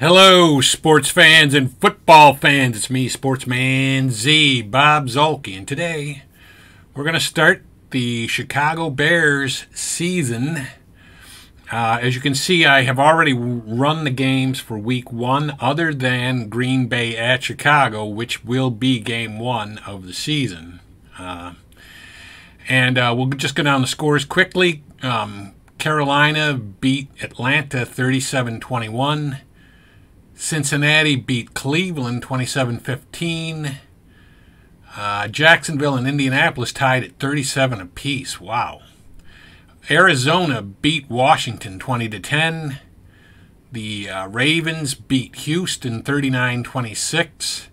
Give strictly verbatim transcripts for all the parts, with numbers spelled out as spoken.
Hello, sports fans and football fans. It's me, Sportsman Z, Bob Zolke, and today we're going to start the Chicago Bears season. Uh, as you can see, I have already run the games for week one other than Green Bay at Chicago, which will be game one of the season. Uh, and uh, we'll just go down the scores quickly. Um, Carolina beat Atlanta thirty-seven twenty-one. Cincinnati beat Cleveland twenty-seven fifteen. Uh, Jacksonville and Indianapolis tied at thirty-seven apiece. Wow. Arizona beat Washington twenty to ten. The uh, Ravens beat Houston thirty-nine twenty-six.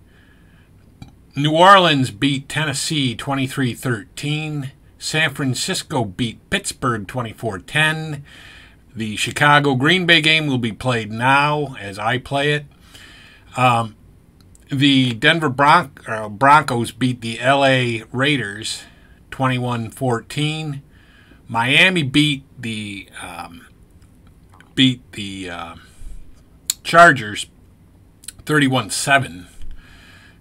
New Orleans beat Tennessee twenty-three thirteen. San Francisco beat Pittsburgh twenty-four ten. The Chicago-Green Bay game will be played now as I play it. Um, the Denver Bron uh, Broncos beat the L A Raiders twenty-one fourteen. Miami beat the um, beat the uh, Chargers thirty-one seven.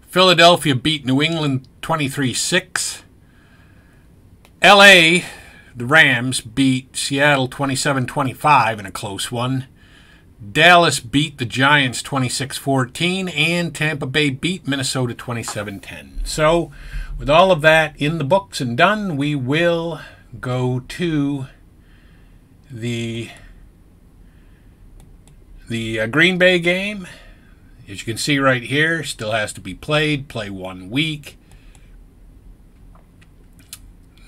Philadelphia beat New England twenty-three six. L A the Rams beat Seattle twenty-seven twenty-five in a close one. Dallas beat the Giants twenty-six fourteen. And Tampa Bay beat Minnesota twenty-seven ten. So, with all of that in the books and done, we will go to the, the uh, Green Bay game. As you can see right here, still has to be played. Play one week.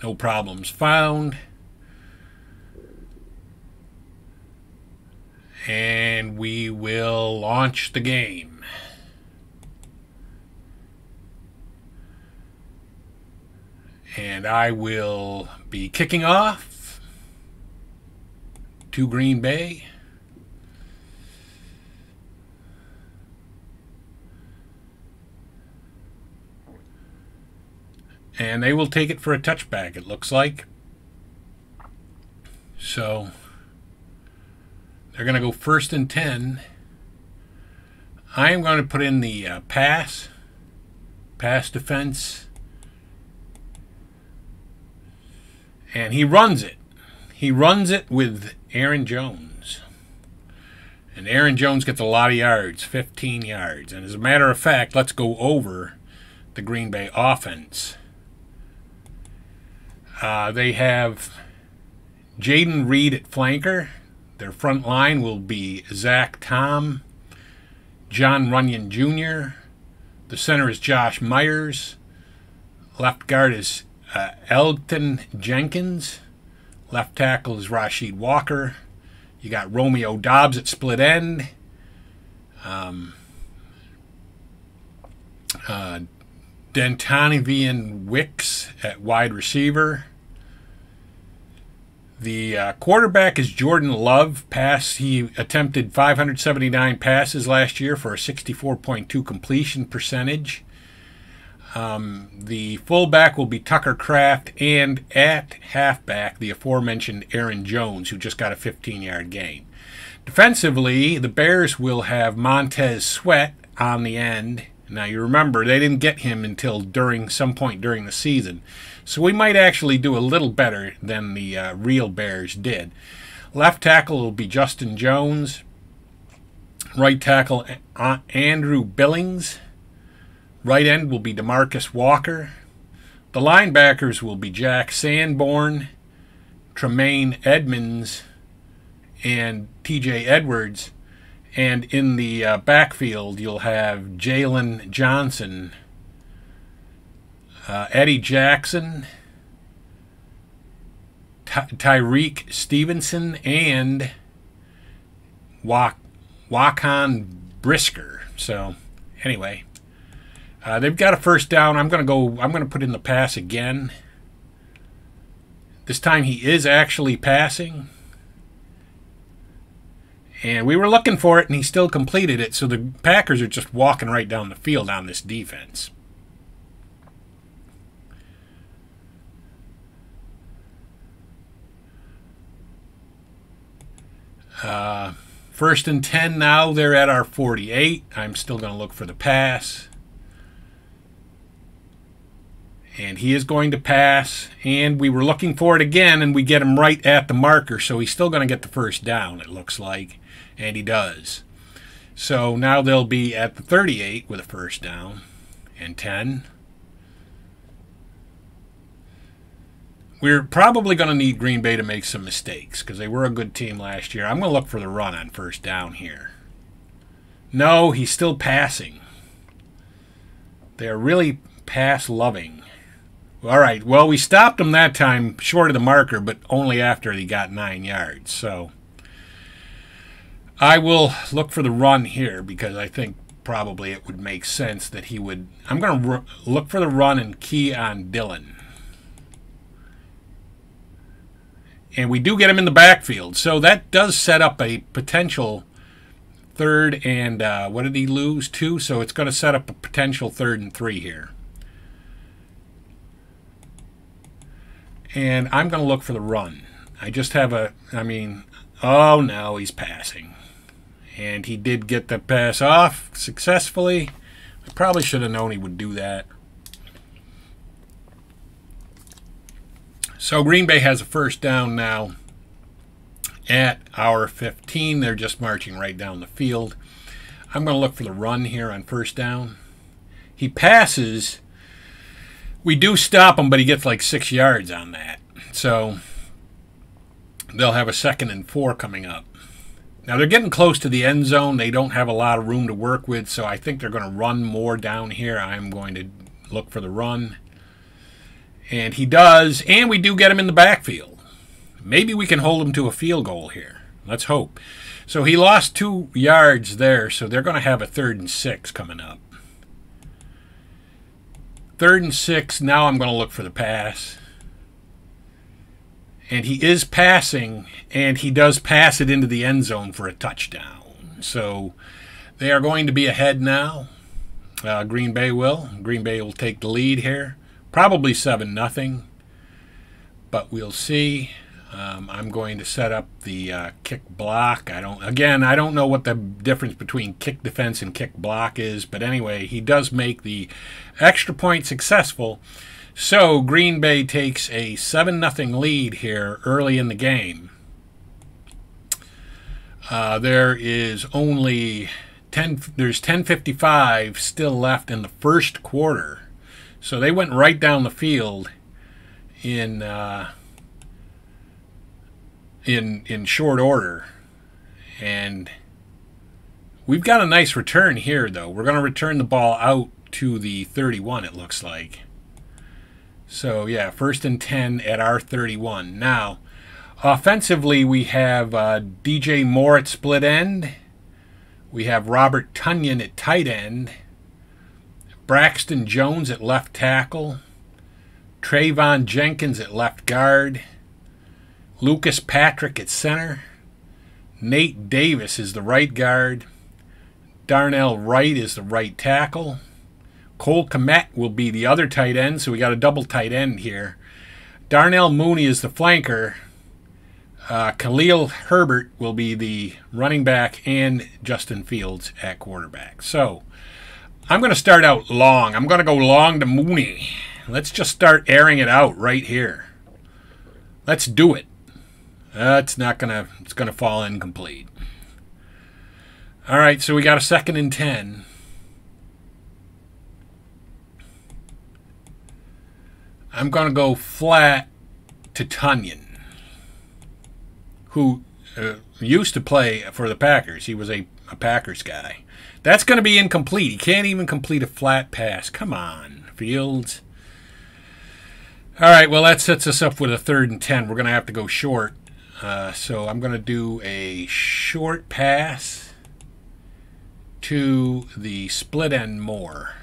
No problems found. And we will launch the game. And I will be kicking off to Green Bay. And they will take it for a touchback, it looks like. So, they're going to go first and ten. I am going to put in the uh, pass. Pass defense. And he runs it. He runs it with Aaron Jones. And Aaron Jones gets a lot of yards, fifteen yards. And as a matter of fact, let's go over the Green Bay offense. Uh, they have Jayden Reed at flanker. Their front line will be Zach Tom, John Runyon Junior The center is Josh Myers. Left guard is uh, Elgton Jenkins. Left tackle is Rashid Walker. You got Romeo Doubs at split end. Um, uh, Dontayvion Wicks at wide receiver. The uh, quarterback is Jordan Love. Pass he attempted five hundred seventy-nine passes last year for a sixty-four point two completion percentage. Um, the fullback will be Tucker Kraft, and at halfback the aforementioned Aaron Jones, who just got a fifteen-yard gain. Defensively, the Bears will have Montez Sweat on the end. Now, you remember, they didn't get him until during some point during the season. So we might actually do a little better than the uh, real Bears did. Left tackle will be Justin Jones. Right tackle, uh, Andrew Billings. Right end will be DeMarcus Walker. The linebackers will be Jack Sanborn, Tremaine Edmonds, and T J Edwards. And in the uh, backfield, you'll have Jalen Johnson, uh, Eddie Jackson, Ty Tyrique Stevenson, and Roschon Brisker. So, anyway, uh, they've got a first down. I'm going to go. I'm going to put in the pass again. This time, he is actually passing. And we were looking for it, and he still completed it. So the Packers are just walking right down the field on this defense. Uh, First and ten now. They're at our forty-eight. I'm still going to look for the pass. And he is going to pass. And we were looking for it again, and we get him right at the marker. So he's still going to get the first down, it looks like. And he does. So now they'll be at the thirty-eight with a first down and ten. We're probably going to need Green Bay to make some mistakes because they were a good team last year. I'm going to look for the run on first down here. No, he's still passing. They're really pass-loving. All right, well, we stopped him that time short of the marker, but only after he got nine yards. So I will look for the run here because I think probably it would make sense that he would. I'm going to look for the run and key on Dillon. And we do get him in the backfield. So that does set up a potential third and, uh, what did he lose? Two. So it's going to set up a potential third and three here. And I'm going to look for the run. I just have a, I mean, oh no, he's passing. And he did get the pass off successfully. I probably should have known he would do that. So Green Bay has a first down now at our fifteen. They're just marching right down the field. I'm going to look for the run here on first down. He passes. We do stop him, but he gets like six yards on that. So they'll have a second and four coming up. Now they're getting close to the end zone. They don't have a lot of room to work with, so I think they're going to run more down here. I'm going to look for the run. And he does, and we do get him in the backfield. Maybe we can hold him to a field goal here. Let's hope. So he lost two yards there, so they're going to have a third and six coming up. Third and six, now I'm going to look for the pass. And he is passing, and he does pass it into the end zone for a touchdown. So they are going to be ahead now. Uh, Green Bay will. Green Bay will take the lead here. Probably seven nothing, but we'll see. Um, I'm going to set up the uh, kick block. I don't. Again, I don't know what the difference between kick defense and kick block is, but anyway, he does make the extra point successful. So Green Bay takes a seven nothing lead here early in the game. Uh, there is only ten. There's ten fifty-five still left in the first quarter. So they went right down the field in uh, in in short order, and we've got a nice return here. Though we're going to return the ball out to the thirty-one, it looks like. So yeah, first and ten at our thirty-one. Now, offensively, we have uh, D J Moore at split end. We have Robert Tonyan at tight end. Braxton Jones at left tackle, Trayvon Jenkins at left guard, Lucas Patrick at center, Nate Davis is the right guard, Darnell Wright is the right tackle, Cole Kmet will be the other tight end, so we got a double tight end here. Darnell Mooney is the flanker, uh, Khalil Herbert will be the running back, and Justin Fields at quarterback. So I'm going to start out long. I'm going to go long to Mooney. Let's just start airing it out right here. Let's do it. Uh, it's not going to, it's going to fall incomplete. All right, so we got a second and ten. I'm going to go flat to Tonyan, who uh, used to play for the Packers. He was a, a Packers guy. That's going to be incomplete. He can't even complete a flat pass. Come on, Fields. All right, well, that sets us up with a third and ten. We're going to have to go short. Uh, so I'm going to do a short pass to the split end Moore.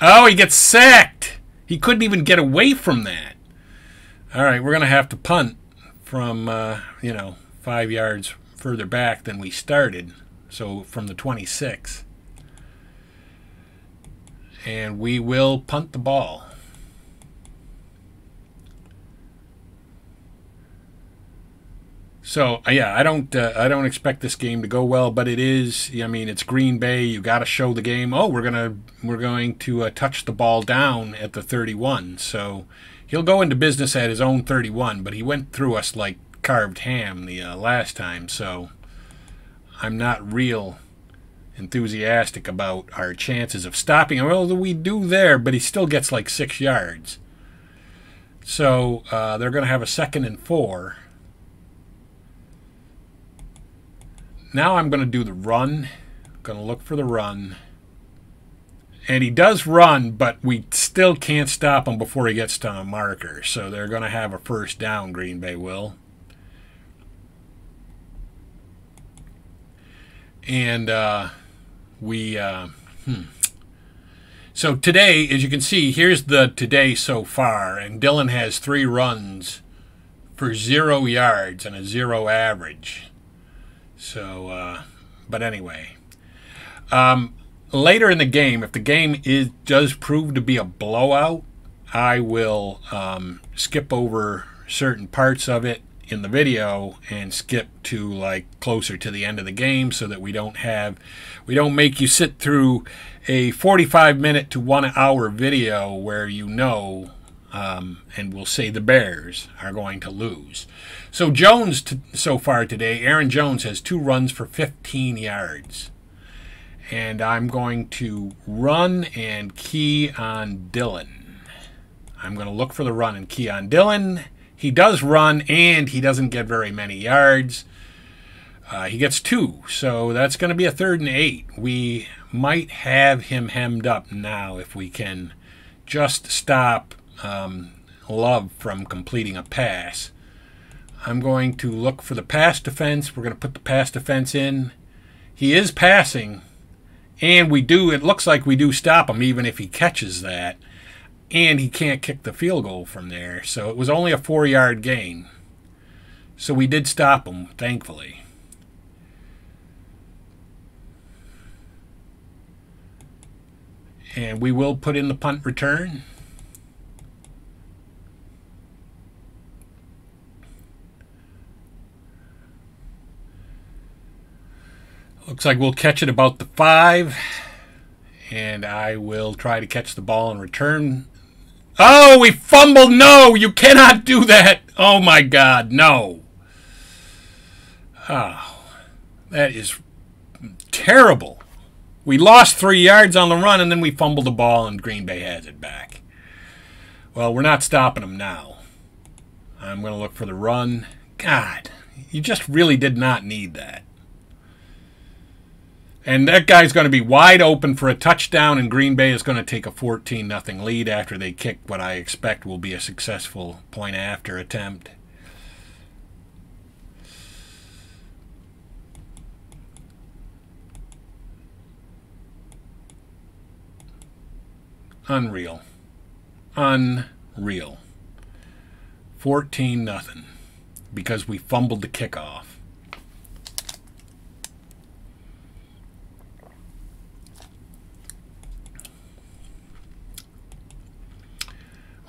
Oh, he gets sacked. He couldn't even get away from that. All right, we're going to have to punt from, uh, you know, five yards further back than we started. So from the twenty-six, and we will punt the ball. So yeah, I don't uh, I don't expect this game to go well, but it is. I mean, it's Green Bay. You got to show the game. Oh, we're gonna we're going to uh, touch the ball down at the thirty-one. So he'll go into business at his own thirty-one. But he went through us like carved ham the uh, last time. So I'm not real enthusiastic about our chances of stopping him. Well, we do there, but he still gets like six yards. So uh, they're gonna have a second and four. Now I'm going to do the run. I'm going to look for the run. And he does run, but we still can't stop him before he gets to a marker. So they're going to have a first down, Green Bay will. And uh, we... Uh, hmm. So today, as you can see, here's the today so far. And Dillon has three runs for zero yards and a zero average. So, uh, but anyway, um, later in the game, if the game is does prove to be a blowout, I will um, skip over certain parts of it in the video and skip to like closer to the end of the game so that we don't have, we don't make you sit through a forty-five minute to one hour video where you know. Um, and we'll say the Bears are going to lose. So Jones, t so far today, Aaron Jones has two runs for fifteen yards. And I'm going to run and key on Dillon. I'm going to look for the run and key on Dillon. He does run, and he doesn't get very many yards. Uh, he gets two, so that's going to be a third and eight. We might have him hemmed up now if we can just stop Um, Love from completing a pass. I'm going to look for the pass defense. We're going to put the pass defense in. He is passing, and we do, it looks like we do stop him even if he catches that, and he can't kick the field goal from there. So it was only a four yard gain. So we did stop him, thankfully. And we will put in the punt return. Looks like we'll catch it about the five, and I will try to catch the ball and return. Oh, we fumbled. No, you cannot do that. Oh, my God, no. Oh, that is terrible. We lost three yards on the run, and then we fumbled the ball, and Green Bay has it back. Well, we're not stopping them now. I'm going to look for the run. God, you just really did not need that. And that guy's going to be wide open for a touchdown, and Green Bay is going to take a fourteen nothing lead after they kick what I expect will be a successful point-after attempt. Unreal. Unreal. fourteen nothing because we fumbled the kickoff.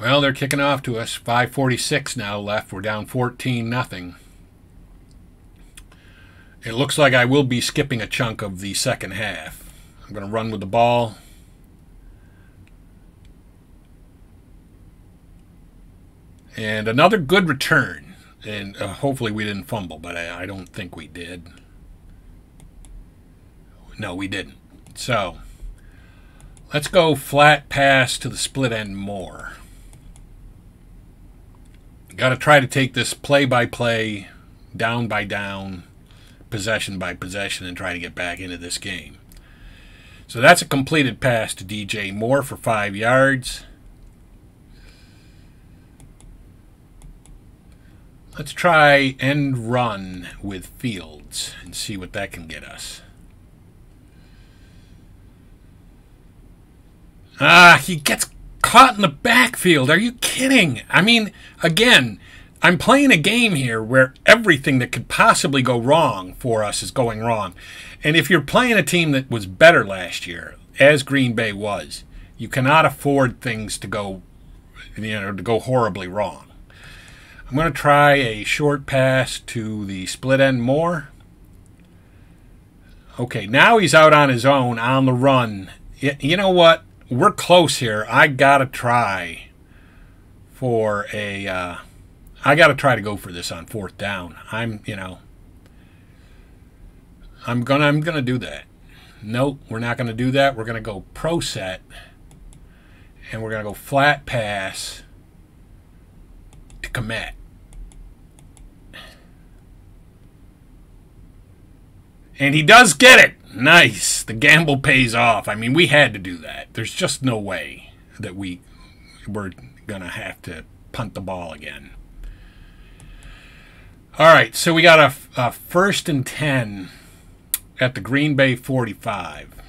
Well, they're kicking off to us. five forty-six now left. We're down fourteen nothing. It looks like I will be skipping a chunk of the second half. I'm going to run with the ball. And another good return. And uh, hopefully we didn't fumble, but I, I don't think we did. No, we didn't. So, let's go flat pass to the split end more. Got to try to take this play-by-play, down-by-down, possession-by-possession, and try to get back into this game. So that's a completed pass to D J Moore for five yards. Let's try end run with Fields and see what that can get us. Ah, he gets caught in the backfield. Are you kidding? I mean, again, I'm playing a game here where everything that could possibly go wrong for us is going wrong. And if you're playing a team that was better last year, as Green Bay was, you cannot afford things to go, you know, to go horribly wrong. I'm going to try a short pass to the split end Moore. Okay, now he's out on his own, on the run. You know what? We're close here. I got to try for a... Uh, I got to try to go for this on fourth down. I'm, you know... I'm going to I'm gonna do that. Nope, we're not going to do that. We're going to go pro set. And we're going to go flat pass to Kmet. And he does get it. Nice. The gamble pays off. I mean, we had to do that. There's just no way that we were going to have to punt the ball again. All right, so we got a, a first and ten at the Green Bay forty-five.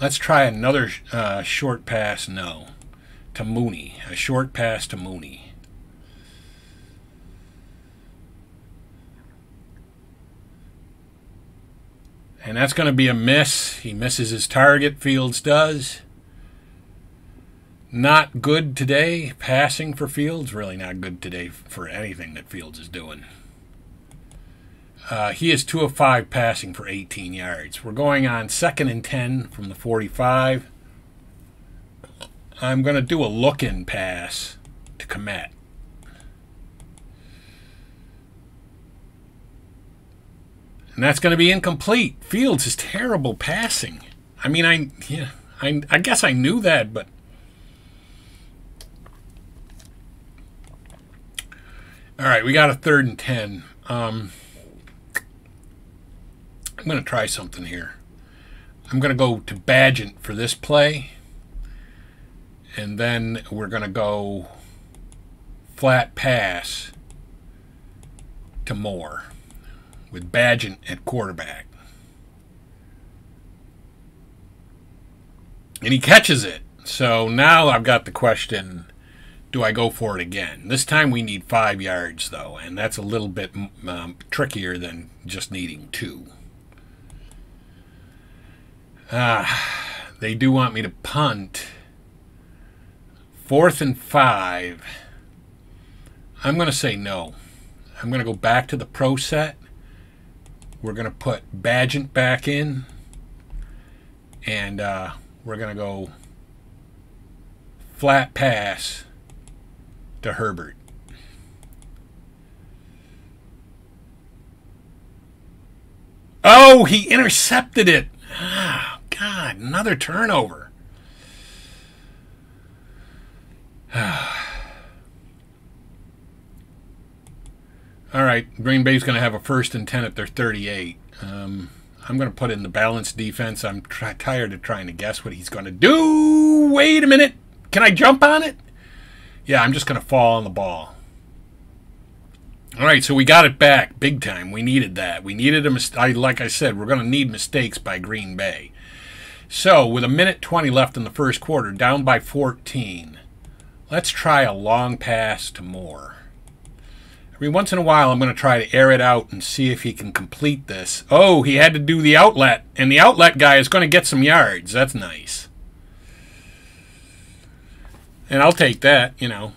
Let's try another uh, short pass, no, to Mooney. A short pass to Mooney. And that's going to be a miss. He misses his target. Fields does. Not good today. Passing for Fields. Really not good today for anything that Fields is doing. Uh, he is two of five passing for eighteen yards. We're going on second and ten from the forty-five. I'm going to do a look-in pass to Kmet. And that's going to be incomplete. Fields is terrible passing. I mean, I, yeah, I, I guess I knew that, but... All right, we got a third and ten. Um... I'm going to try something here. I'm going to go to Bagent for this play. And then we're going to go flat pass to Moore with Bagent at quarterback. And he catches it. So now I've got the question, do I go for it again? This time we need five yards, though, and that's a little bit um, trickier than just needing two. Ah, they do want me to punt. Fourth and five. I'm going to say no. I'm going to go back to the pro set. We're going to put Bagent back in. And uh, we're going to go flat pass to Herbert. Oh, he intercepted it. Ah. God, another turnover. All right, Green Bay's going to have a first and ten at their thirty-eight. Um, I'm going to put in the balanced defense. I'm tired of trying to guess what he's going to do. Wait a minute. Can I jump on it? Yeah, I'm just going to fall on the ball. All right, so we got it back big time. We needed that. We needed a mistake. Like I said, we're going to need mistakes by Green Bay. So, with a minute twenty left in the first quarter, down by fourteen, let's try a long pass to Moore. Every once in a while, I'm going to try to air it out and see if he can complete this. Oh, he had to do the outlet, and the outlet guy is going to get some yards. That's nice. And I'll take that, you know.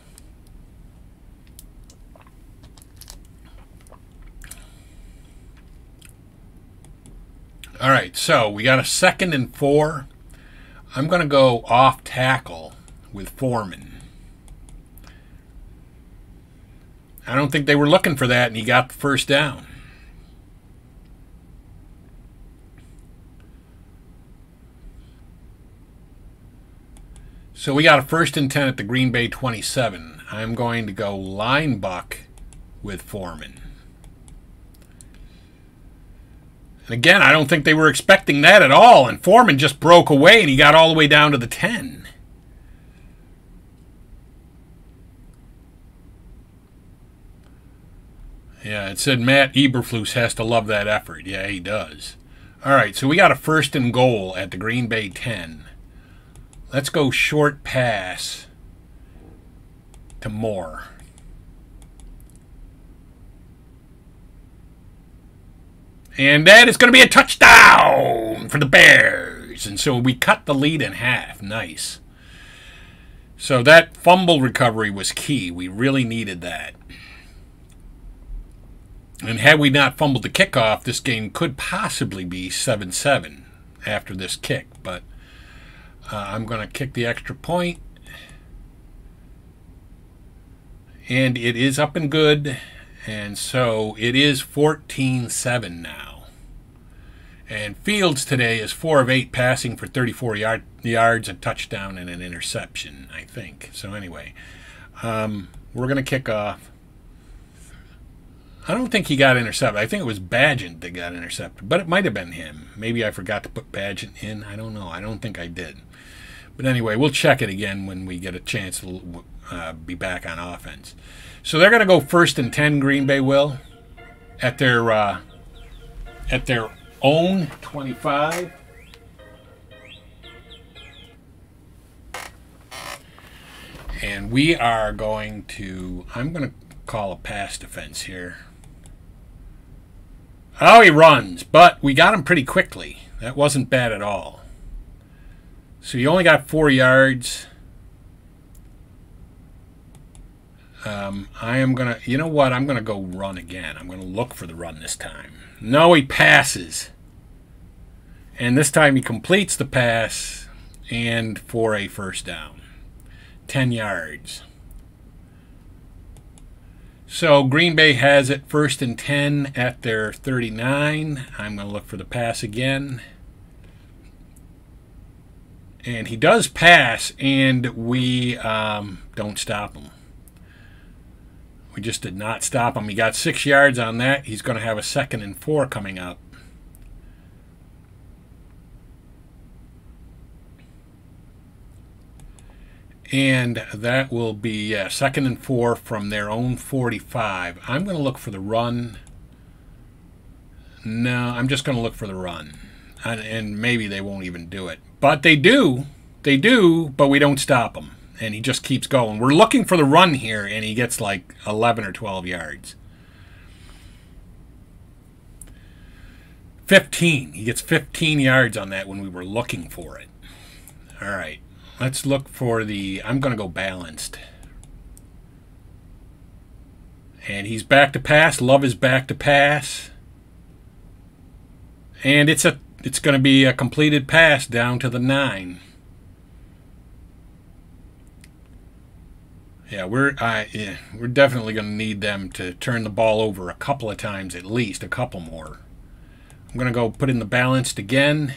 All right, so we got a second and four. I'm going to go off tackle with Foreman. I don't think they were looking for that, and he got the first down. So we got a first and ten at the Green Bay twenty-seven. I'm going to go line buck with Foreman. And again, I don't think they were expecting that at all. And Foreman just broke away, and he got all the way down to the ten. Yeah, it said Matt Eberflus has to love that effort. Yeah, he does. All right, so we got a first and goal at the Green Bay ten. Let's go short pass to Moore. And that is going to be a touchdown for the Bears. And so we cut the lead in half. Nice. So that fumble recovery was key. We really needed that. And had we not fumbled the kickoff, this game could possibly be seven seven after this kick. But uh, I'm going to kick the extra point. And it is up and good. And so it is fourteen seven now. And Fields today is four of eight passing for thirty-four yards, a touchdown, and an interception, I think. So anyway, um, we're going to kick off. I don't think he got intercepted. I think it was Bagent that got intercepted, but it might have been him. Maybe I forgot to put Bagent in. I don't know. I don't think I did. But anyway, we'll check it again when we get a chance to uh, be back on offense. So they're going to go first and ten, Green Bay will, at their uh, at their own twenty-five. And we are going to, I'm going to call a pass defense here. Oh, he runs, but we got him pretty quickly. That wasn't bad at all. So he only got four yards. Um, I am going to, you know what, I'm going to go run again. I'm going to look for the run this time. No, he passes. And this time he completes the pass and for a first down. Ten yards. So Green Bay has it first and ten at their thirty-nine. I'm going to look for the pass again. And he does pass, and we um, don't stop him. We just did not stop him. He got six yards on that. He's going to have a second and four coming up. And that will be yeah, second and four from their own forty-five. I'm going to look for the run. No, I'm just going to look for the run. And, and maybe they won't even do it. But they do. They do, but we don't stop them. And he just keeps going. We're looking for the run here, and he gets like eleven or twelve yards. fifteen. He gets fifteen yards on that when we were looking for it. All right. Let's look for the... I'm going to go balanced. And he's back to pass. Love is back to pass. And it's a it's going to be a completed pass down to the nine. Yeah, we're I, yeah, we're definitely going to need them to turn the ball over a couple of times at least, a couple more. I'm going to go put in the balanced again.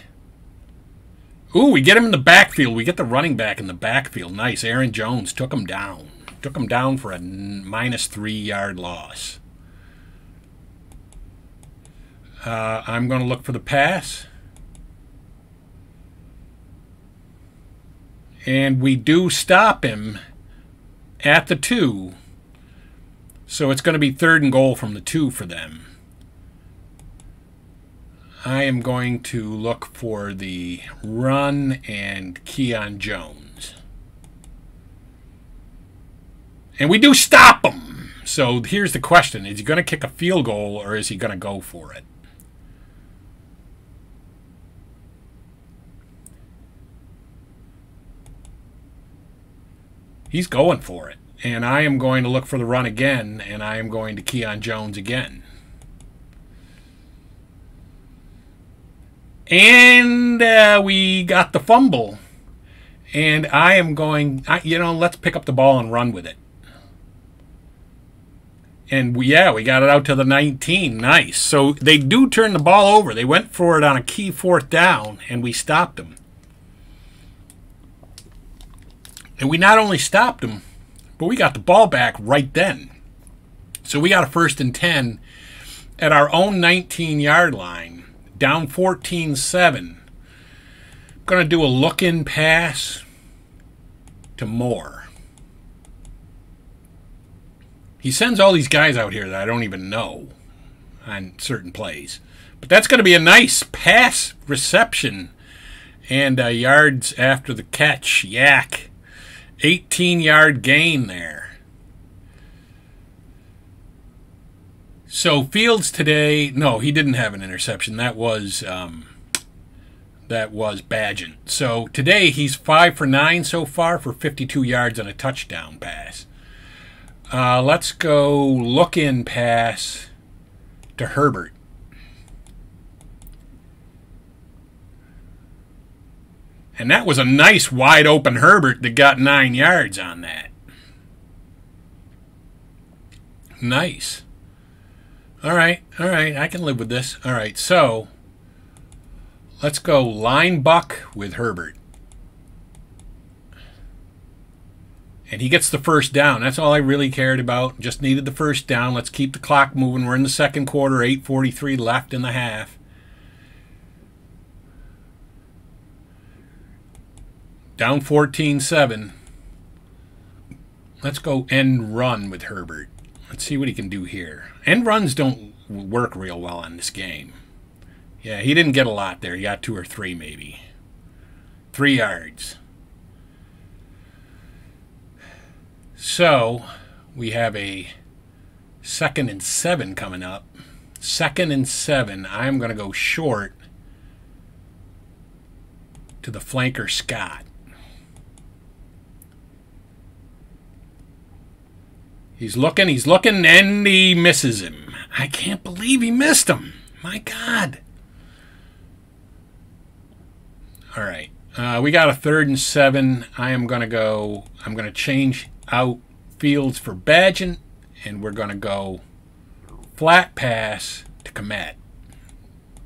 Ooh, we get him in the backfield. We get the running back in the backfield. Nice. Aaron Jones took him down. Took him down for a minus three-yard loss. Uh, I'm going to look for the pass. And we do stop him at the two. So it's going to be third and goal from the two for them. I am going to look for the run and Keon Jones. And we do stop him. So here's the question. Is he going to kick a field goal or is he going to go for it? He's going for it. And I am going to look for the run again, and I am going to Keon Jones again. And uh, we got the fumble. And I am going, I, you know, let's pick up the ball and run with it. And, we, yeah, we got it out to the nineteen. Nice. So they do turn the ball over. They went for it on a key fourth down, and we stopped them. And we not only stopped them, but we got the ball back right then. So we got a first and ten at our own nineteen-yard line. Down fourteen seven. Going to do a look-in pass to Moore. He sends all these guys out here that I don't even know on certain plays. But that's going to be a nice pass reception. And uh, yards after the catch. Yak. eighteen-yard gain there. So Fields today, no, he didn't have an interception. That was um, that was Bagent. So today he's five for nine so far for fifty-two yards and a touchdown pass. Uh, let's go look-in pass to Herbert. And that was a nice wide-open Herbert that got nine yards on that. Nice. All right, all right, I can live with this. All right, so let's go line buck with Herbert. And he gets the first down. That's all I really cared about. Just needed the first down. Let's keep the clock moving. We're in the second quarter, eight forty-three left in the half. Down fourteen seven. Let's go end run with Herbert. Let's see what he can do here. End runs don't work real well on this game. Yeah, he didn't get a lot there. He got two or three maybe. Three yards. So we have a second and seven coming up. Second and seven. I'm going to go short to the flanker Scott. He's looking, he's looking, and he misses him. I can't believe he missed him. My God. All right. Uh, we got a third and seven. I am going to go, I'm going to change out Fields for Badgett, and we're going to go flat pass to Kmet.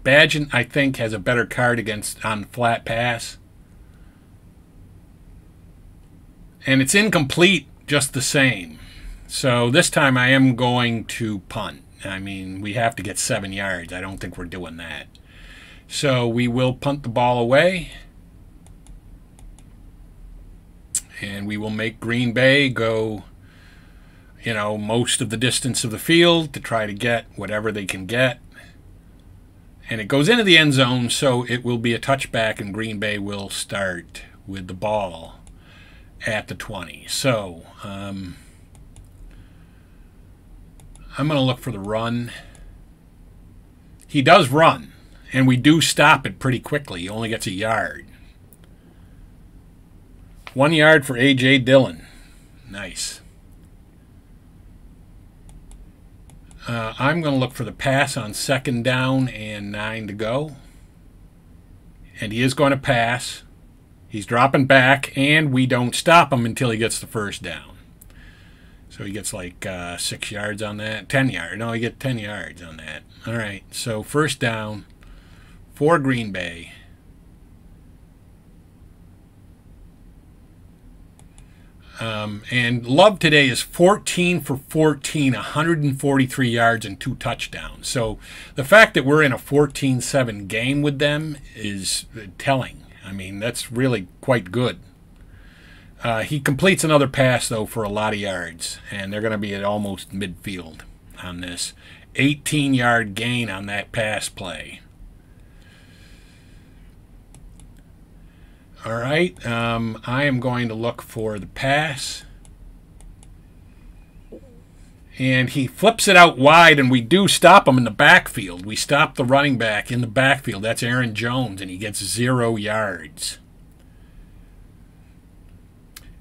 Badgett, I think, has a better card against on flat pass. And it's incomplete just the same. So this time I am going to punt. I mean, we have to get seven yards. I don't think we're doing that. So we will punt the ball away. And we will make Green Bay go, you know, most of the distance of the field to try to get whatever they can get. And it goes into the end zone, so it will be a touchback, and Green Bay will start with the ball at the twenty. So, um... I'm going to look for the run. He does run, and we do stop it pretty quickly. He only gets a yard. One yard for A J Dillon. Nice. Uh, I'm going to look for the pass on second down and nine to go. And he is going to pass. He's dropping back, and we don't stop him until he gets the first down. So he gets like uh, six yards on that. Ten yards. No, he gets ten yards on that. All right. So first down for Green Bay. Um, and Love today is fourteen for fourteen, one hundred forty-three yards and two touchdowns. So the fact that we're in a fourteen seven game with them is telling. I mean, that's really quite good. Uh, he completes another pass, though, for a lot of yards, and they're going to be at almost midfield on this. eighteen-yard gain on that pass play. All right, um, I am going to look for the pass. And he flips it out wide, and we do stop him in the backfield. We stop the running back in the backfield. That's Aaron Jones, and he gets zero yards.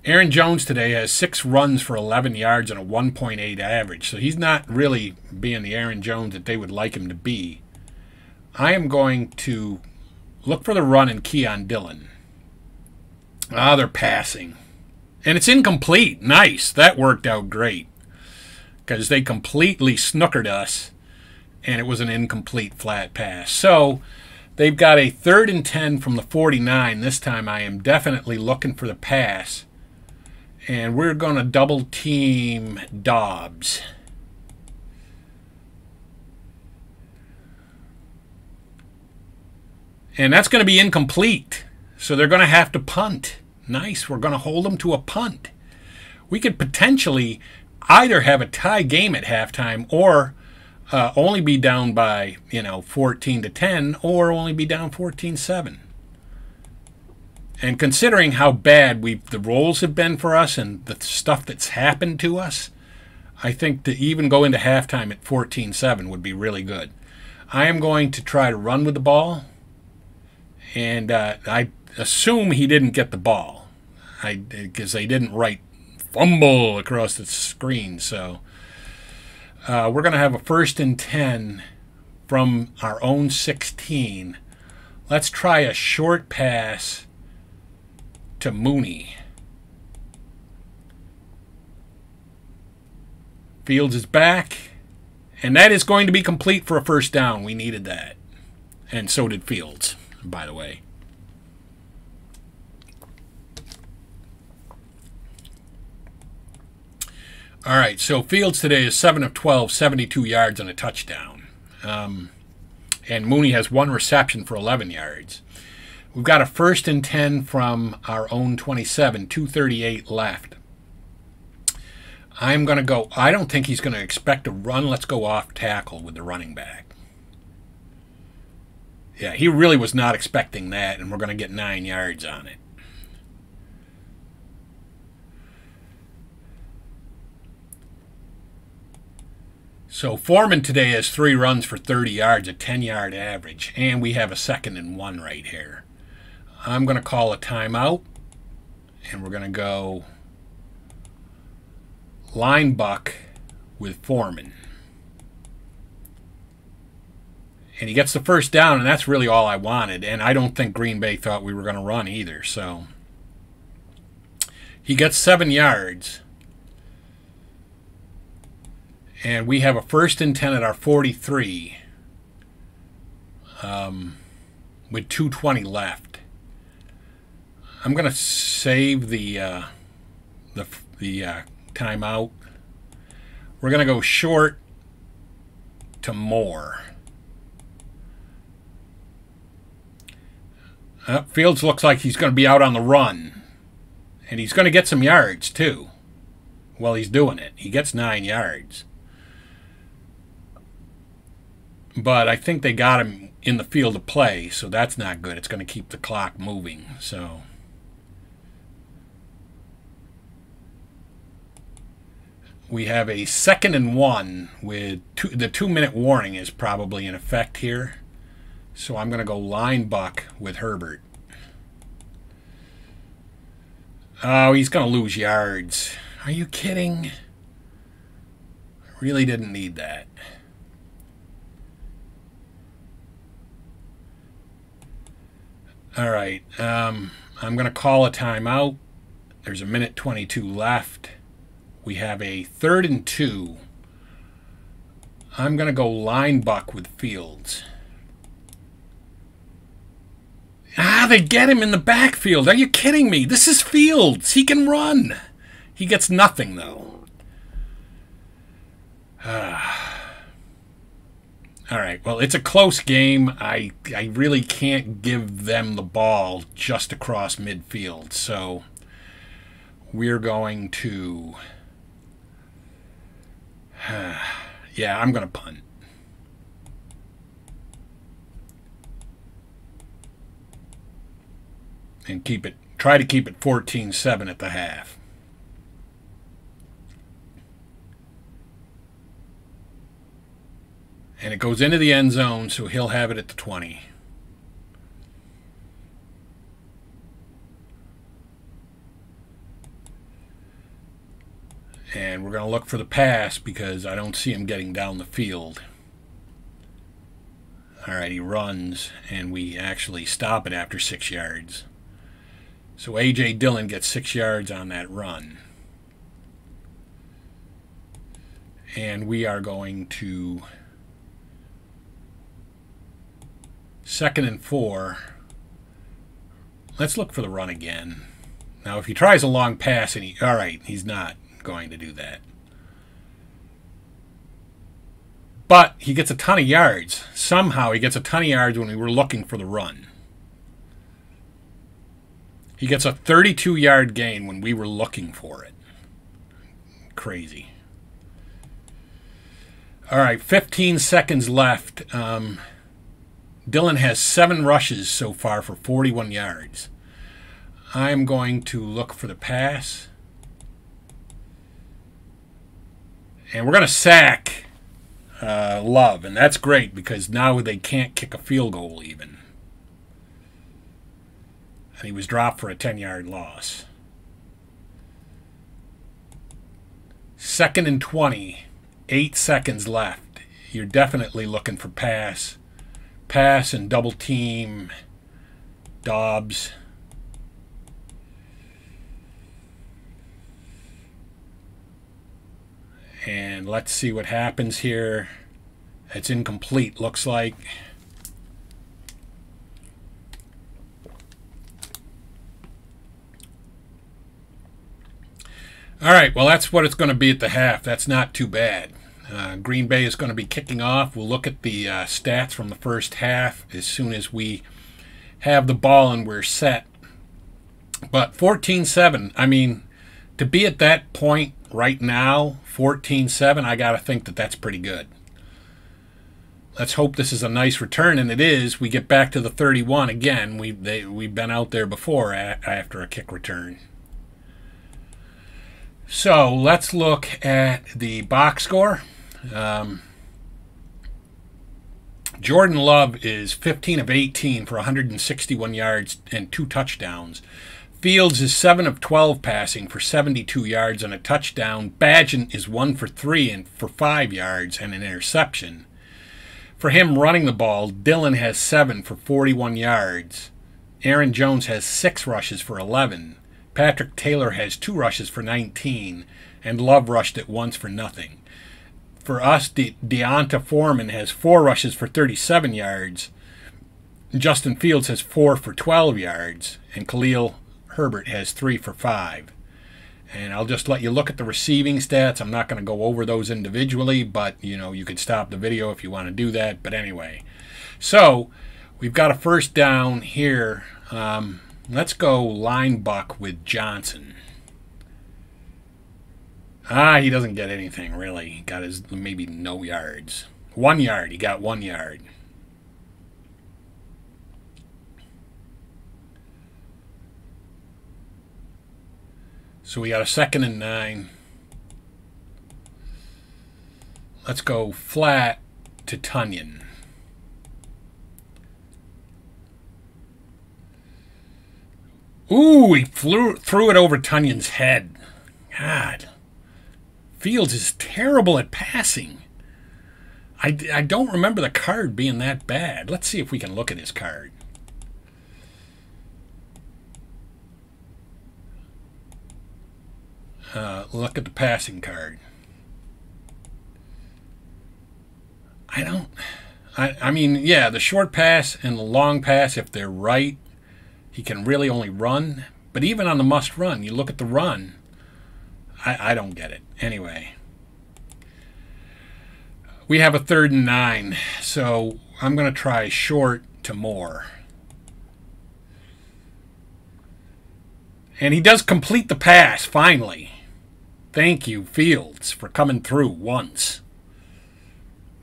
Aaron Jones today has six runs for eleven yards and a one point eight average, so he's not really being the Aaron Jones that they would like him to be. I am going to look for the run and key on Dillon. Ah, they're passing. And it's incomplete. Nice. That worked out great because they completely snookered us, and it was an incomplete flat pass. So they've got a third and ten from the forty-nine. This time I am definitely looking for the pass. And we're going to double team Doubs. And that's going to be incomplete. So they're going to have to punt. Nice. We're going to hold them to a punt. We could potentially either have a tie game at halftime or uh, only be down by, you know, fourteen to ten or only be down fourteen seven. And considering how bad we've, the roles have been for us and the stuff that's happened to us, I think to even go into halftime at fourteen seven would be really good. I am going to try to run with the ball, and uh, I assume he didn't get the ball, I because they didn't write fumble across the screen. So uh, we're going to have a first and ten from our own sixteen. Let's try a short pass to Mooney. Fields is back, and that is going to be complete for a first down. We needed that, and so did Fields, by the way. All right, so Fields today is seven of twelve, seventy-two yards and a touchdown. Um, and Mooney has one reception for eleven yards. We've got a first and ten from our own twenty-seven, two thirty-eight left. I'm going to go, I don't think he's going to expect a run. Let's go off tackle with the running back. Yeah, he really was not expecting that, and we're going to get nine yards on it. So Foreman today has three runs for thirty yards, a ten-yard average, and we have a second and one right here. I'm going to call a timeout, and we're going to go line buck with Foreman. And he gets the first down, and that's really all I wanted, and I don't think Green Bay thought we were going to run either. So he gets seven yards. And we have a first and ten at our forty-three um, with two twenty left. I'm going to save the, uh, the, the uh, timeout. We're going to go short to Moore. Uh, Fields looks like he's going to be out on the run. And he's going to get some yards, too. Well, he's doing it. He gets nine yards. But I think they got him in the field of play, so that's not good. It's going to keep the clock moving. So we have a second and one with two, the two-minute warning is probably in effect here. So I'm going to go line buck with Herbert. Oh, he's going to lose yards. Are you kidding? I really didn't need that. All right, um, I'm going to call a timeout. There's a minute twenty-two left. We have a third and two. I'm going to go line buck with Fields. Ah, they get him in the backfield. Are you kidding me? This is Fields. He can run. He gets nothing, though. Ah. All right, well, it's a close game. I, I really can't give them the ball just across midfield. So we're going to... Uh, yeah, I'm going to punt. And keep it. Try to keep it fourteen seven at the half. And it goes into the end zone, so he'll have it at the twenty. And we're going to look for the pass because I don't see him getting down the field. All right, he runs, and we actually stop it after six yards. So A J Dillon gets six yards on that run. And we are going to... Second and four. Let's look for the run again. Now, if he tries a long pass, and he, all right, he's not going to do that. But he gets a ton of yards. Somehow he gets a ton of yards when we were looking for the run. He gets a thirty-two-yard gain when we were looking for it. Crazy. All right, fifteen seconds left. Um... Dillon has seven rushes so far for forty-one yards. I'm going to look for the pass. And we're going to sack uh, Love, and that's great because now they can't kick a field goal even. and he was dropped for a ten-yard loss. Second and twenty, eight seconds left. You're definitely looking for pass. Pass and double team Doubs. And let's see what happens here. It's incomplete, looks like. All right, well, that's what it's going to be at the half. That's not too bad. Uh, Green Bay is going to be kicking off. We'll look at the uh, stats from the first half as soon as we have the ball and we're set. But fourteen seven, I mean, to be at that point right now, fourteen seven, I got to think that that's pretty good. Let's hope this is a nice return, and it is. We get back to the thirty-one again. We, they, we've been out there before after a kick return. So let's look at the box score. Um, Jordan Love is fifteen of eighteen for one hundred sixty-one yards and two touchdowns. Fields is seven of twelve passing for seventy-two yards and a touchdown. Bagent is one for three and for five yards and an interception. For him running the ball, Dillon has seven for forty-one yards. Aaron Jones has six rushes for eleven. Patrick Taylor has two rushes for nineteen, and Love rushed it once for nothing. For us, De Deonta Foreman has four rushes for thirty-seven yards. Justin Fields has four for twelve yards, and Khalil Herbert has three for five. And I'll just let you look at the receiving stats. I'm not going to go over those individually, but you know, you could stop the video if you want to do that. But anyway, so we've got a first down here. Um, Let's go line buck with Johnson. Ah, he doesn't get anything, really. He got his maybe no yards. One yard. He got one yard. So we got a second and nine. Let's go flat to Tonyan. Ooh, he flew, threw it over Tonyan's head. God. Fields is terrible at passing. I, I don't remember the card being that bad. Let's see if we can look at his card. Uh, look at the passing card. I don't... I, I mean, yeah, the short pass and the long pass, if they're right, he can really only run. But even on the must run, you look at the run, I, I don't get it. Anyway, we have a third and nine, so I'm going to try short to Moore. And he does complete the pass, finally. Thank you, Fields, for coming through once.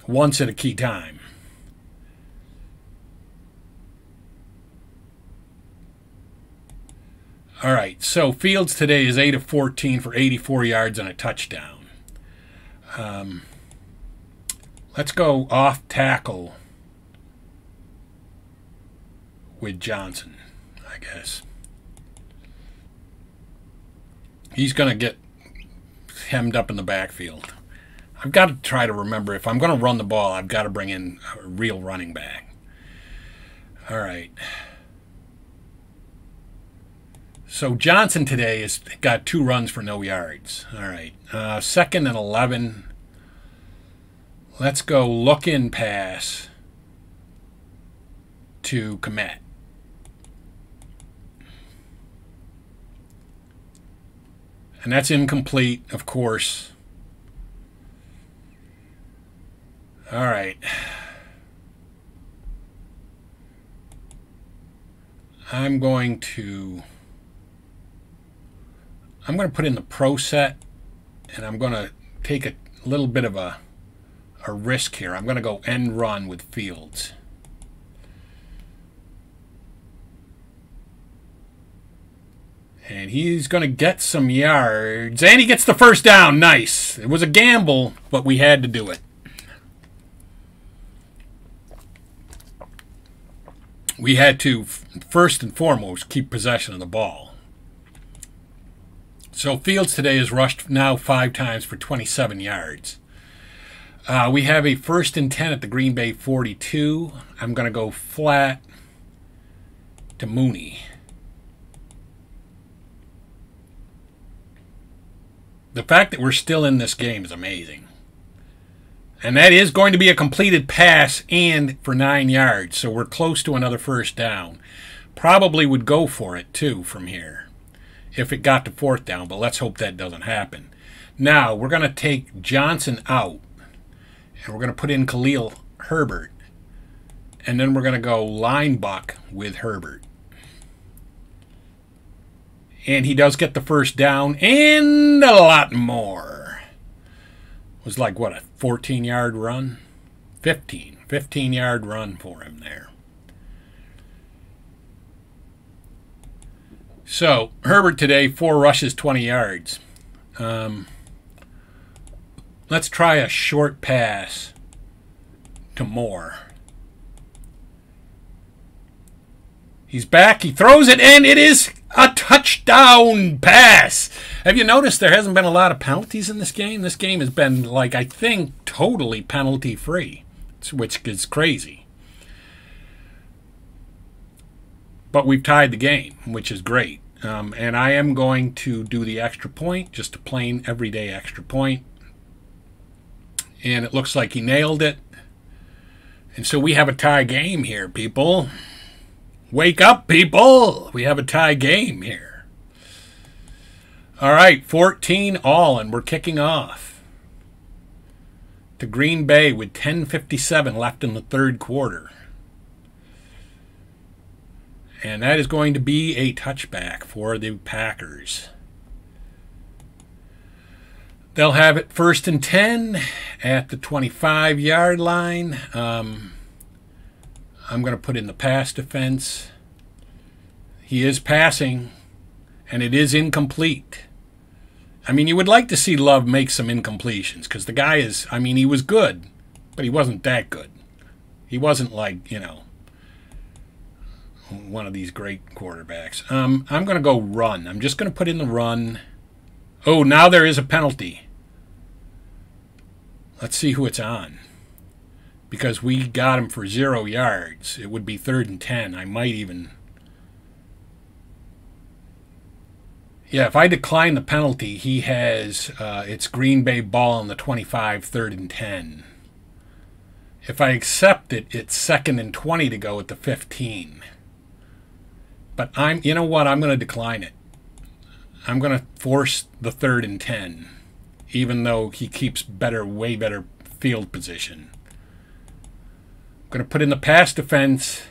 Once at a key time. All right, so Fields today is eight of fourteen for eighty-four yards and a touchdown. Um, let's go off tackle with Johnson, I guess. He's going to get hemmed up in the backfield. I've got to try to remember, if I'm going to run the ball, I've got to bring in a real running back. All right. So Johnson today has got two runs for no yards. All right. Uh, second and eleven. Let's go look in pass to Kmet. And that's incomplete, of course. All right. I'm going to... I'm going to put in the pro set, and I'm going to take a little bit of a, a risk here. I'm going to go end run with Fields. And he's going to get some yards, and he gets the first down. Nice. It was a gamble, but we had to do it. we had to first and foremost keep possession of the ball. So Fields today is rushed now five times for twenty-seven yards. Uh, we have a first and ten at the Green Bay forty-two. I'm going to go flat to Mooney. The fact that we're still in this game is amazing. And that is going to be a completed pass and for nine yards. So we're close to another first down. Probably would go for it too from here if it got to fourth down, but let's hope that doesn't happen. Now we're going to take Johnson out and we're going to put in Khalil Herbert. And then we're going to go line buck with Herbert. And he does get the first down and a lot more. It was like, what, a fourteen-yard run? fifteen. fifteen-yard run for him there. So, Herbert today, four rushes, twenty yards. Um, let's try a short pass to Moore. He's back. He throws it, and it is a touchdown pass. Have you noticed there hasn't been a lot of penalties in this game? This game has been, like, I think, totally penalty-free, which is crazy. But we've tied the game, which is great. Um, and I am going to do the extra point, just a plain everyday extra point. And it looks like he nailed it. And so we have a tie game here, people. Wake up, people. We have a tie game here. All right, fourteen all, and we're kicking off to Green Bay with ten fifty-seven left in the third quarter. And that is going to be a touchback for the Packers. They'll have it first and ten at the twenty-five-yard line. Um... I'm going to put in the pass defense. He is passing, and it is incomplete. I mean, you would like to see Love make some incompletions because the guy is, I mean, he was good, but he wasn't that good. He wasn't like, you know, one of these great quarterbacks. Um, I'm going to go run. I'm just going to put in the run. Oh, now there is a penalty. Let's see who it's on. Because we got him for zero yards. It would be third and ten. I might even... Yeah, if I decline the penalty, he has... Uh, it's Green Bay ball on the twenty-five, third and ten. If I accept it, it's second and twenty to go at the fifteen. But I'm... You know what? I'm going to decline it. I'm going to force the third and ten. Even though he keeps better, way better field position. Going to put in the pass defense,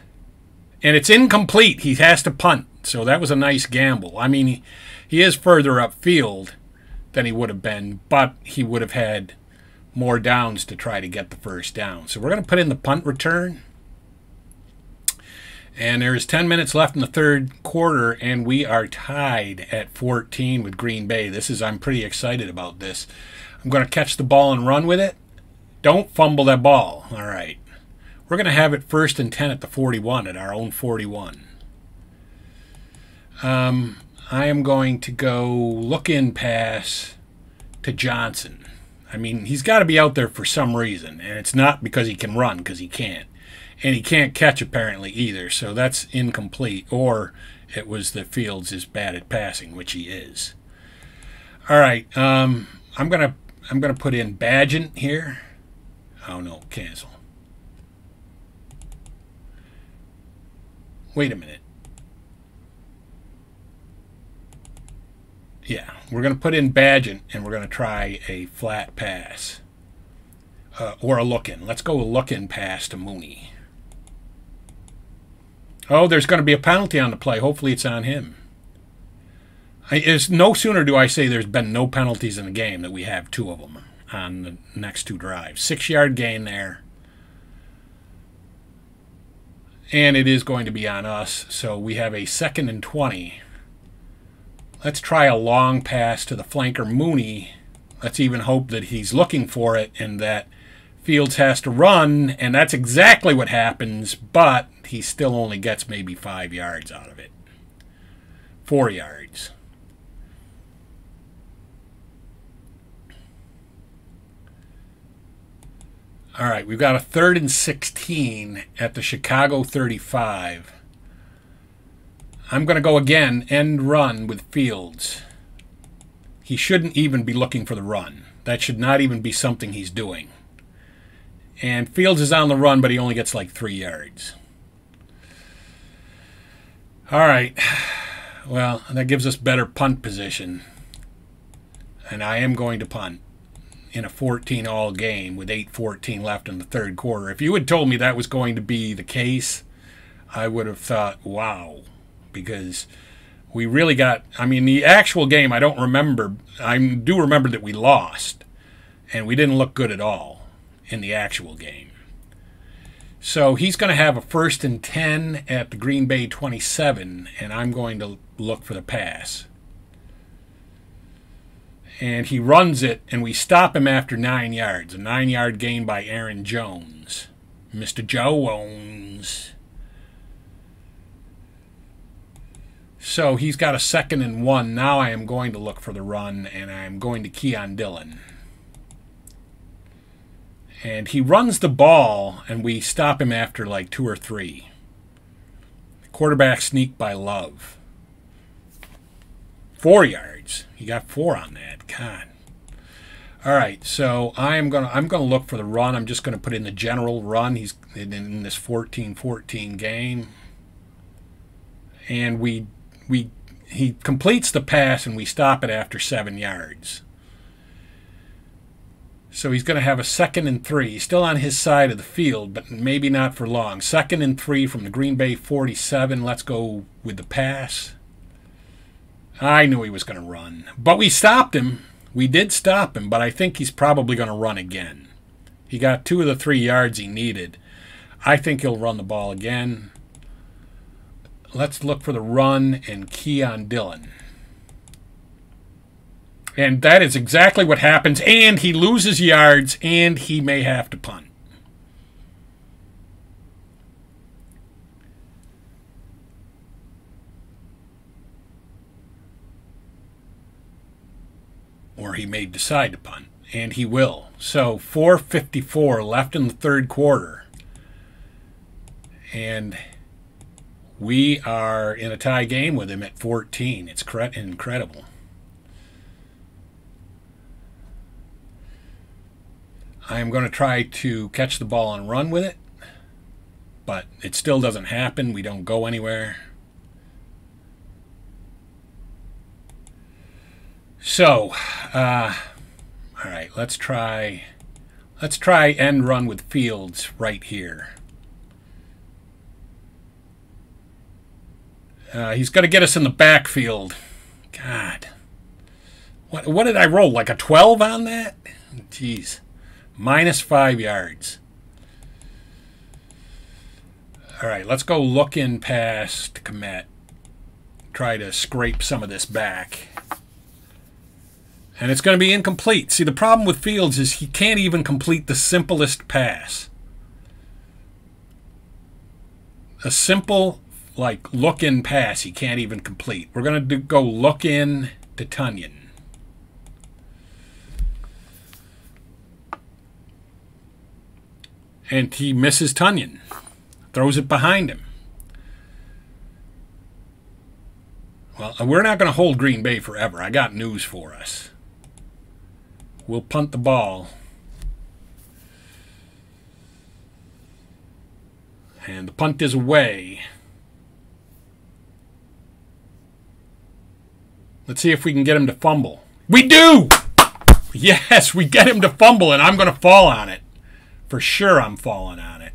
and it's incomplete. He has to punt, so that was a nice gamble. I mean, he, he is further upfield than he would have been, but he would have had more downs to try to get the first down. So we're going to put in the punt return, and there is ten minutes left in the third quarter, and we are tied at fourteen with Green Bay. This is, I'm pretty excited about this. I'm going to catch the ball and run with it. Don't fumble that ball. All right. We're going to have it first and ten at the forty-one, at our own forty-one. Um, I am going to go look-in pass to Johnson. I mean, he's got to be out there for some reason, and it's not because he can run, because he can't. And he can't catch, apparently, either, so that's incomplete. Or it was that Fields is bad at passing, which he is. All right, um, I'm going to I'm going to put in Bagent here. Oh, no, cancel. Wait a minute. Yeah, we're going to put in Badgett, and we're going to try a flat pass. Uh, or a look-in. Let's go a look-in pass to Mooney. Oh, there's going to be a penalty on the play. Hopefully it's on him. I, it's, no sooner do I say there's been no penalties in the game that we have two of them on the next two drives. Six-yard gain there. And it is going to be on us, so we have a second and twenty. Let's try a long pass to the flanker Mooney. Let's even hope that he's looking for it and that Fields has to run, and that's exactly what happens, but he still only gets maybe five yards out of it. Four yards. All right, we've got a third and sixteen at the Chicago thirty-five. I'm going to go again, end run with Fields. He shouldn't even be looking for the run. That should not even be something he's doing. And Fields is on the run, but he only gets like three yards. All right. Well, that gives us better punt position. And I am going to punt in a fourteen all game with eight fourteen left in the third quarter. If you had told me that was going to be the case, I would have thought, wow, because we really got, I mean, the actual game, I don't remember. I do remember that we lost, and we didn't look good at all in the actual game. So he's going to have a first and ten at the Green Bay twenty-seven, and I'm going to look for the pass. And he runs it, and we stop him after nine yards. A nine-yard gain by Aaron Jones. Mister Jones. So he's got a second and one. Now I am going to look for the run, and I am going to key on Dillon. And he runs the ball, and we stop him after like two or three. Quarterback sneak by Love. Four yards. He got four on that. God. All right. So I am gonna I'm gonna look for the run. I'm just gonna put in the general run. He's in this fourteen fourteen game, and we we he completes the pass, and we stop it after seven yards. So he's gonna have a second and three. He's still on his side of the field, but maybe not for long. Second and three from the Green Bay forty-seven. Let's go with the pass. I knew he was going to run. But we stopped him. We did stop him, but I think he's probably going to run again. He got two of the three yards he needed. I think he'll run the ball again. Let's look for the run and key on Dillon. And that is exactly what happens. And he loses yards, and he may have to punt. Or he may decide to punt, and he will. So four fifty-four left in the third quarter, and we are in a tie game with him at fourteen. It's incredible. I am going to try to catch the ball and run with it, but it still doesn't happen. We don't go anywhere. So, uh, all right, let's try, let's try end run with Fields right here. Uh, he's going to get us in the backfield. God. What, what did I roll, like a twelve on that? Jeez. Minus five yards. All right, let's go look in past Kmet. Try to scrape some of this back. And it's going to be incomplete. See, the problem with Fields is he can't even complete the simplest pass. A simple, like, look-in pass he can't even complete. We're going to do, go look-in to Tonyan. And he misses Tonyan. Throws it behind him. Well, we're not going to hold Green Bay forever. I got news for us. We'll punt the ball. And the punt is away. Let's see if we can get him to fumble. We do! Yes, we get him to fumble, and I'm going to fall on it. For sure I'm falling on it.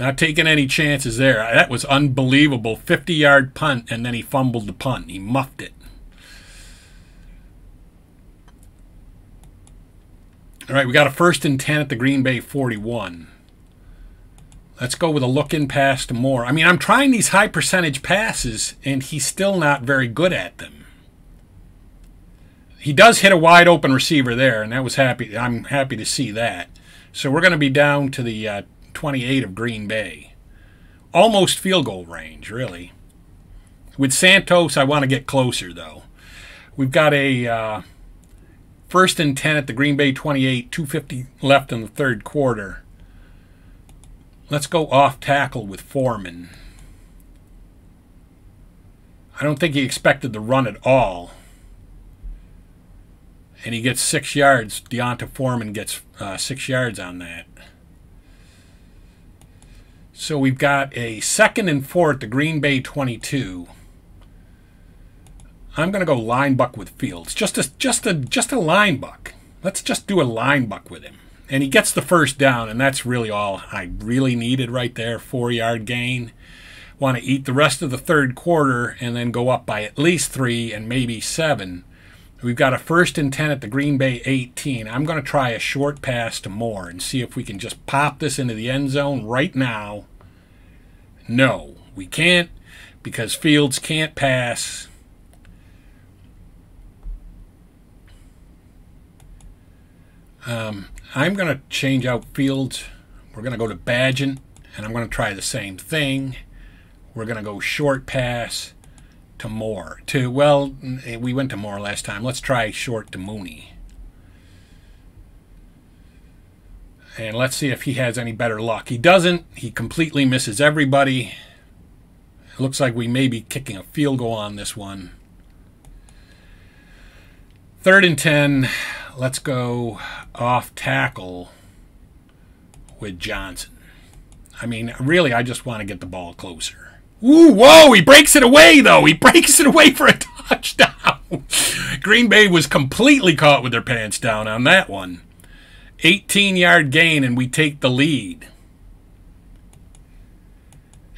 Not taking any chances there. That was unbelievable. fifty-yard punt, and then he fumbled the punt. He muffed it. All right, we got a first and ten at the Green Bay forty-one. Let's go with a look-in pass to Moore. I mean, I'm trying these high-percentage passes, and he's still not very good at them. He does hit a wide-open receiver there, and that was happy. I'm happy to see that. So we're going to be down to the uh, twenty-eight of Green Bay. almost field goal range, really. With Santos, I want to get closer, though. We've got a uh, first and ten at the Green Bay twenty-eight, two fifty left in the third quarter. Let's go off tackle with Foreman. I don't think he expected the run at all. And he gets six yards. Deonta Foreman gets uh, six yards on that. So we've got a second and four at the Green Bay twenty-two. I'm going to go line buck with Fields. Just a, just, a, just a line buck. Let's just do a line buck with him. And he gets the first down, and that's really all I really needed right there. Four-yard gain. Want to eat the rest of the third quarter and then go up by at least three and maybe seven. We've got a first and ten at the Green Bay eighteen. I'm going to try a short pass to Moore and see if we can just pop this into the end zone right now. No, we can't, because Fields can't pass. Um, I'm going to change out Fields. We're going to go to Bagent, and I'm going to try the same thing. We're going to go short pass to Moore. To, well, we went to Moore last time. Let's try short to Mooney. And let's see if he has any better luck. He doesn't. He completely misses everybody. It looks like we may be kicking a field goal on this one. Third and ten. Let's go off tackle with Johnson. I mean, really, I just want to get the ball closer. Ooh, whoa, he breaks it away, though. He breaks it away for a touchdown. Green Bay was completely caught with their pants down on that one. eighteen-yard gain, and we take the lead.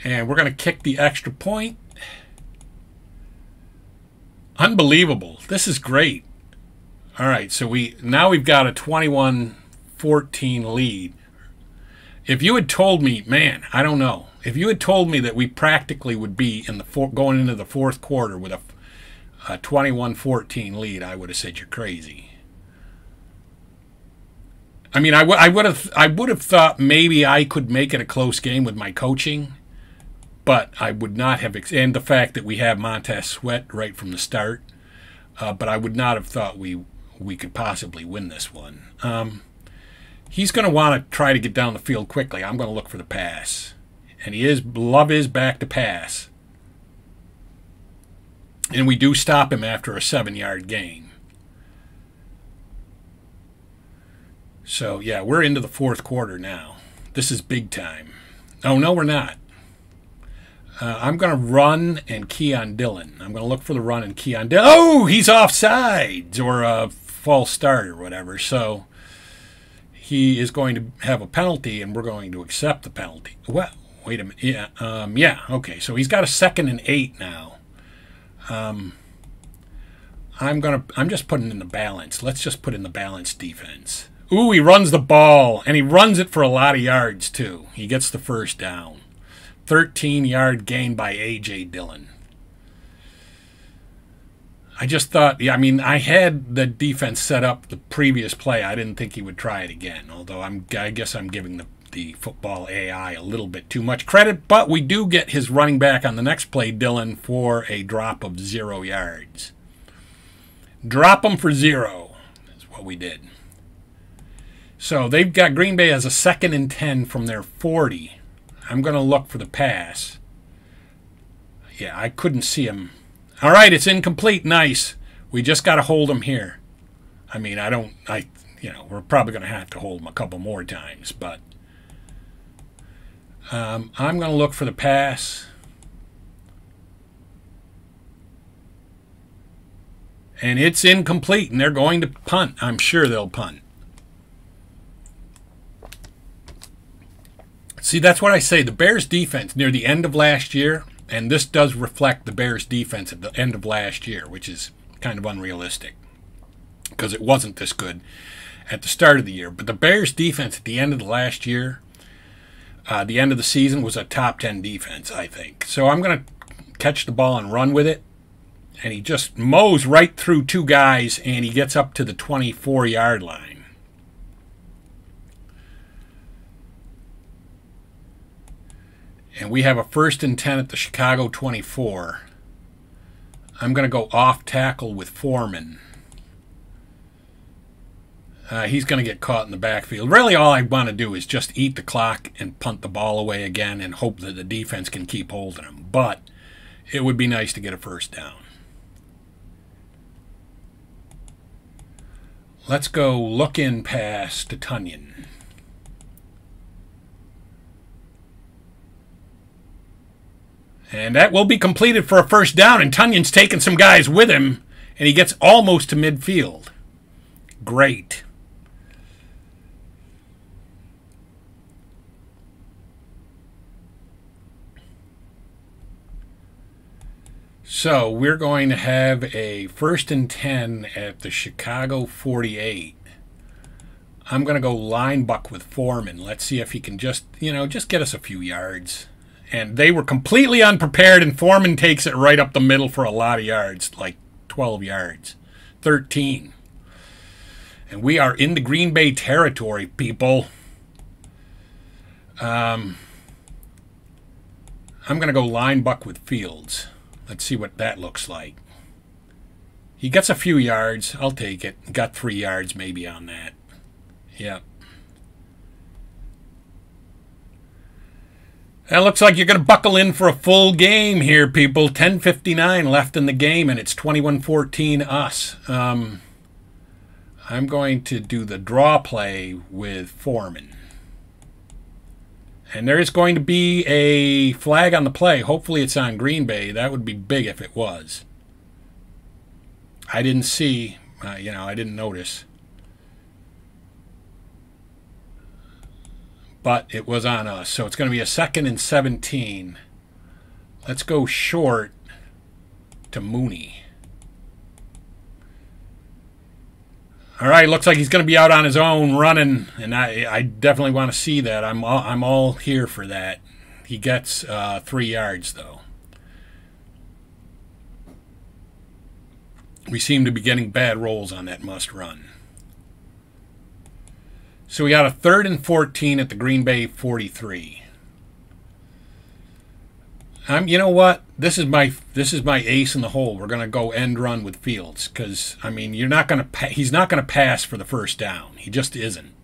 And we're going to kick the extra point. Unbelievable. This is great. All right, so we now we've got a twenty-one fourteen lead. If you had told me, man, I don't know. If you had told me that we practically would be in the four, going into the fourth quarter with a twenty-one fourteen lead, I would have said you're crazy. I mean, I, w I would have I would have thought maybe I could make it a close game with my coaching, but I would not have. Ex and the fact that we have Montez Sweat right from the start, uh, but I would not have thought we we could possibly win this one. Um, he's going to want to try to get down the field quickly. I'm going to look for the pass. And he is, Love is back to pass. And we do stop him after a seven-yard gain. So, yeah, we're into the fourth quarter now. This is big time. Oh, no, we're not. Uh, I'm going to run and key on Dillon. I'm going to look for the run and key on Dillon. Oh, he's offsides or a false start or whatever. So he is going to have a penalty, and we're going to accept the penalty. Well. Wait a minute. Yeah. Um, yeah. Okay. So he's got a second and eight now. Um, I'm gonna. I'm just putting in the balance. Let's just put in the balance defense. Ooh, he runs the ball, and he runs it for a lot of yards too. He gets the first down. thirteen-yard gain by A J Dillon. I just thought. Yeah. I mean, I had the defense set up the previous play. I didn't think he would try it again. Although I'm. I guess I'm giving the. the football A I a little bit too much credit, but we do get his running back on the next play, Dillon, for a drop of zero yards. Drop him for zero is what we did. So they've got Green Bay as a second and ten from their forty. I'm going to look for the pass. Yeah, I couldn't see him. All right, it's incomplete. Nice. We just got to hold him here. I mean, I don't, I, you know, we're probably going to have to hold him a couple more times, but Um, I'm going to look for the pass. And it's incomplete, and they're going to punt. I'm sure they'll punt. See, that's what I say. The Bears' defense near the end of last year, and this does reflect the Bears' defense at the end of last year, which is kind of unrealistic because it wasn't this good at the start of the year. But the Bears' defense at the end of the last year, Uh, the end of the season, was a top ten defense, I think. So I'm going to catch the ball and run with it. And he just mows right through two guys, and he gets up to the twenty-four-yard line. and we have a first and ten at the Chicago twenty-four. I'm going to go off tackle with Foreman. Uh, he's going to get caught in the backfield. Really all I want to do is just eat the clock and punt the ball away again and hope that the defense can keep holding him. But it would be nice to get a first down. Let's go look in pass to Tonyan. And that will be completed for a first down, and Tonyan's taking some guys with him, and he gets almost to midfield. Great. So we're going to have a first and ten at the Chicago forty-eight. I'm going to go line buck with Foreman. Let's see if he can just, you know, just get us a few yards. And they were completely unprepared, and Foreman takes it right up the middle for a lot of yards, like twelve yards, thirteen. And we are in the Green Bay territory, people. Um, I'm going to go line buck with Fields. Let's see what that looks like. He gets a few yards. I'll take it. Got three yards maybe on that. Yeah. That looks like you're going to buckle in for a full game here, people. ten fifty-nine left in the game, and it's twenty-one fourteen us. Um, I'm going to do the draw play with Foreman. And there is going to be a flag on the play. Hopefully it's on Green Bay. That would be big if it was. I didn't see, uh, you know, I didn't notice. But it was on us. So it's going to be a second and seventeen. Let's go short to Mooney. All right, looks like he's going to be out on his own running, and I, I definitely want to see that. I'm all, I'm all here for that. He gets uh, three yards, though. We seem to be getting bad rolls on that must run. So we got a third and fourteen at the Green Bay forty-three. I'm, you know what? This is my this is my ace in the hole. We're gonna go end run with Fields because I mean you're not gonna pa he's not gonna pass for the first down. He just isn't.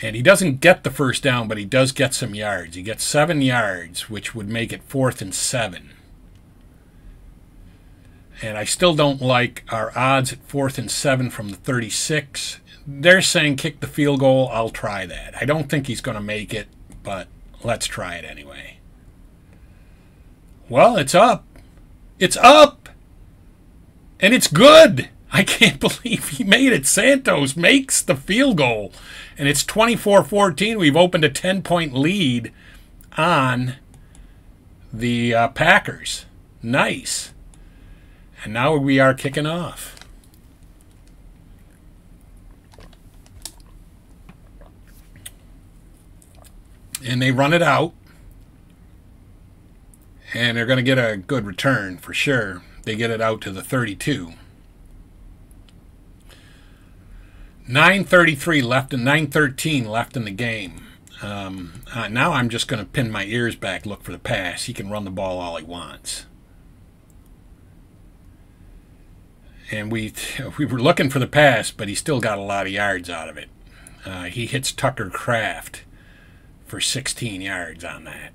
And he doesn't get the first down, but he does get some yards. He gets seven yards, which would make it fourth and seven. And I still don't like our odds at fourth and seven from the thirty-six. They're saying kick the field goal. I'll try that. I don't think he's gonna make it, but let's try it anyway. Well, it's up. It's up. And it's good. I can't believe he made it. Santos makes the field goal. And it's twenty-four fourteen. We've opened a ten-point lead on the uh, Packers. Nice. And now we are kicking off. And they run it out. And they're going to get a good return for sure. They get it out to the thirty-two. nine thirty-three left and nine thirteen left in the game. Um, uh, now I'm just going to pin my ears back, look for the pass. He can run the ball all he wants. And we we were looking for the pass, but he still got a lot of yards out of it. Uh, he hits Tucker Kraft for sixteen yards on that.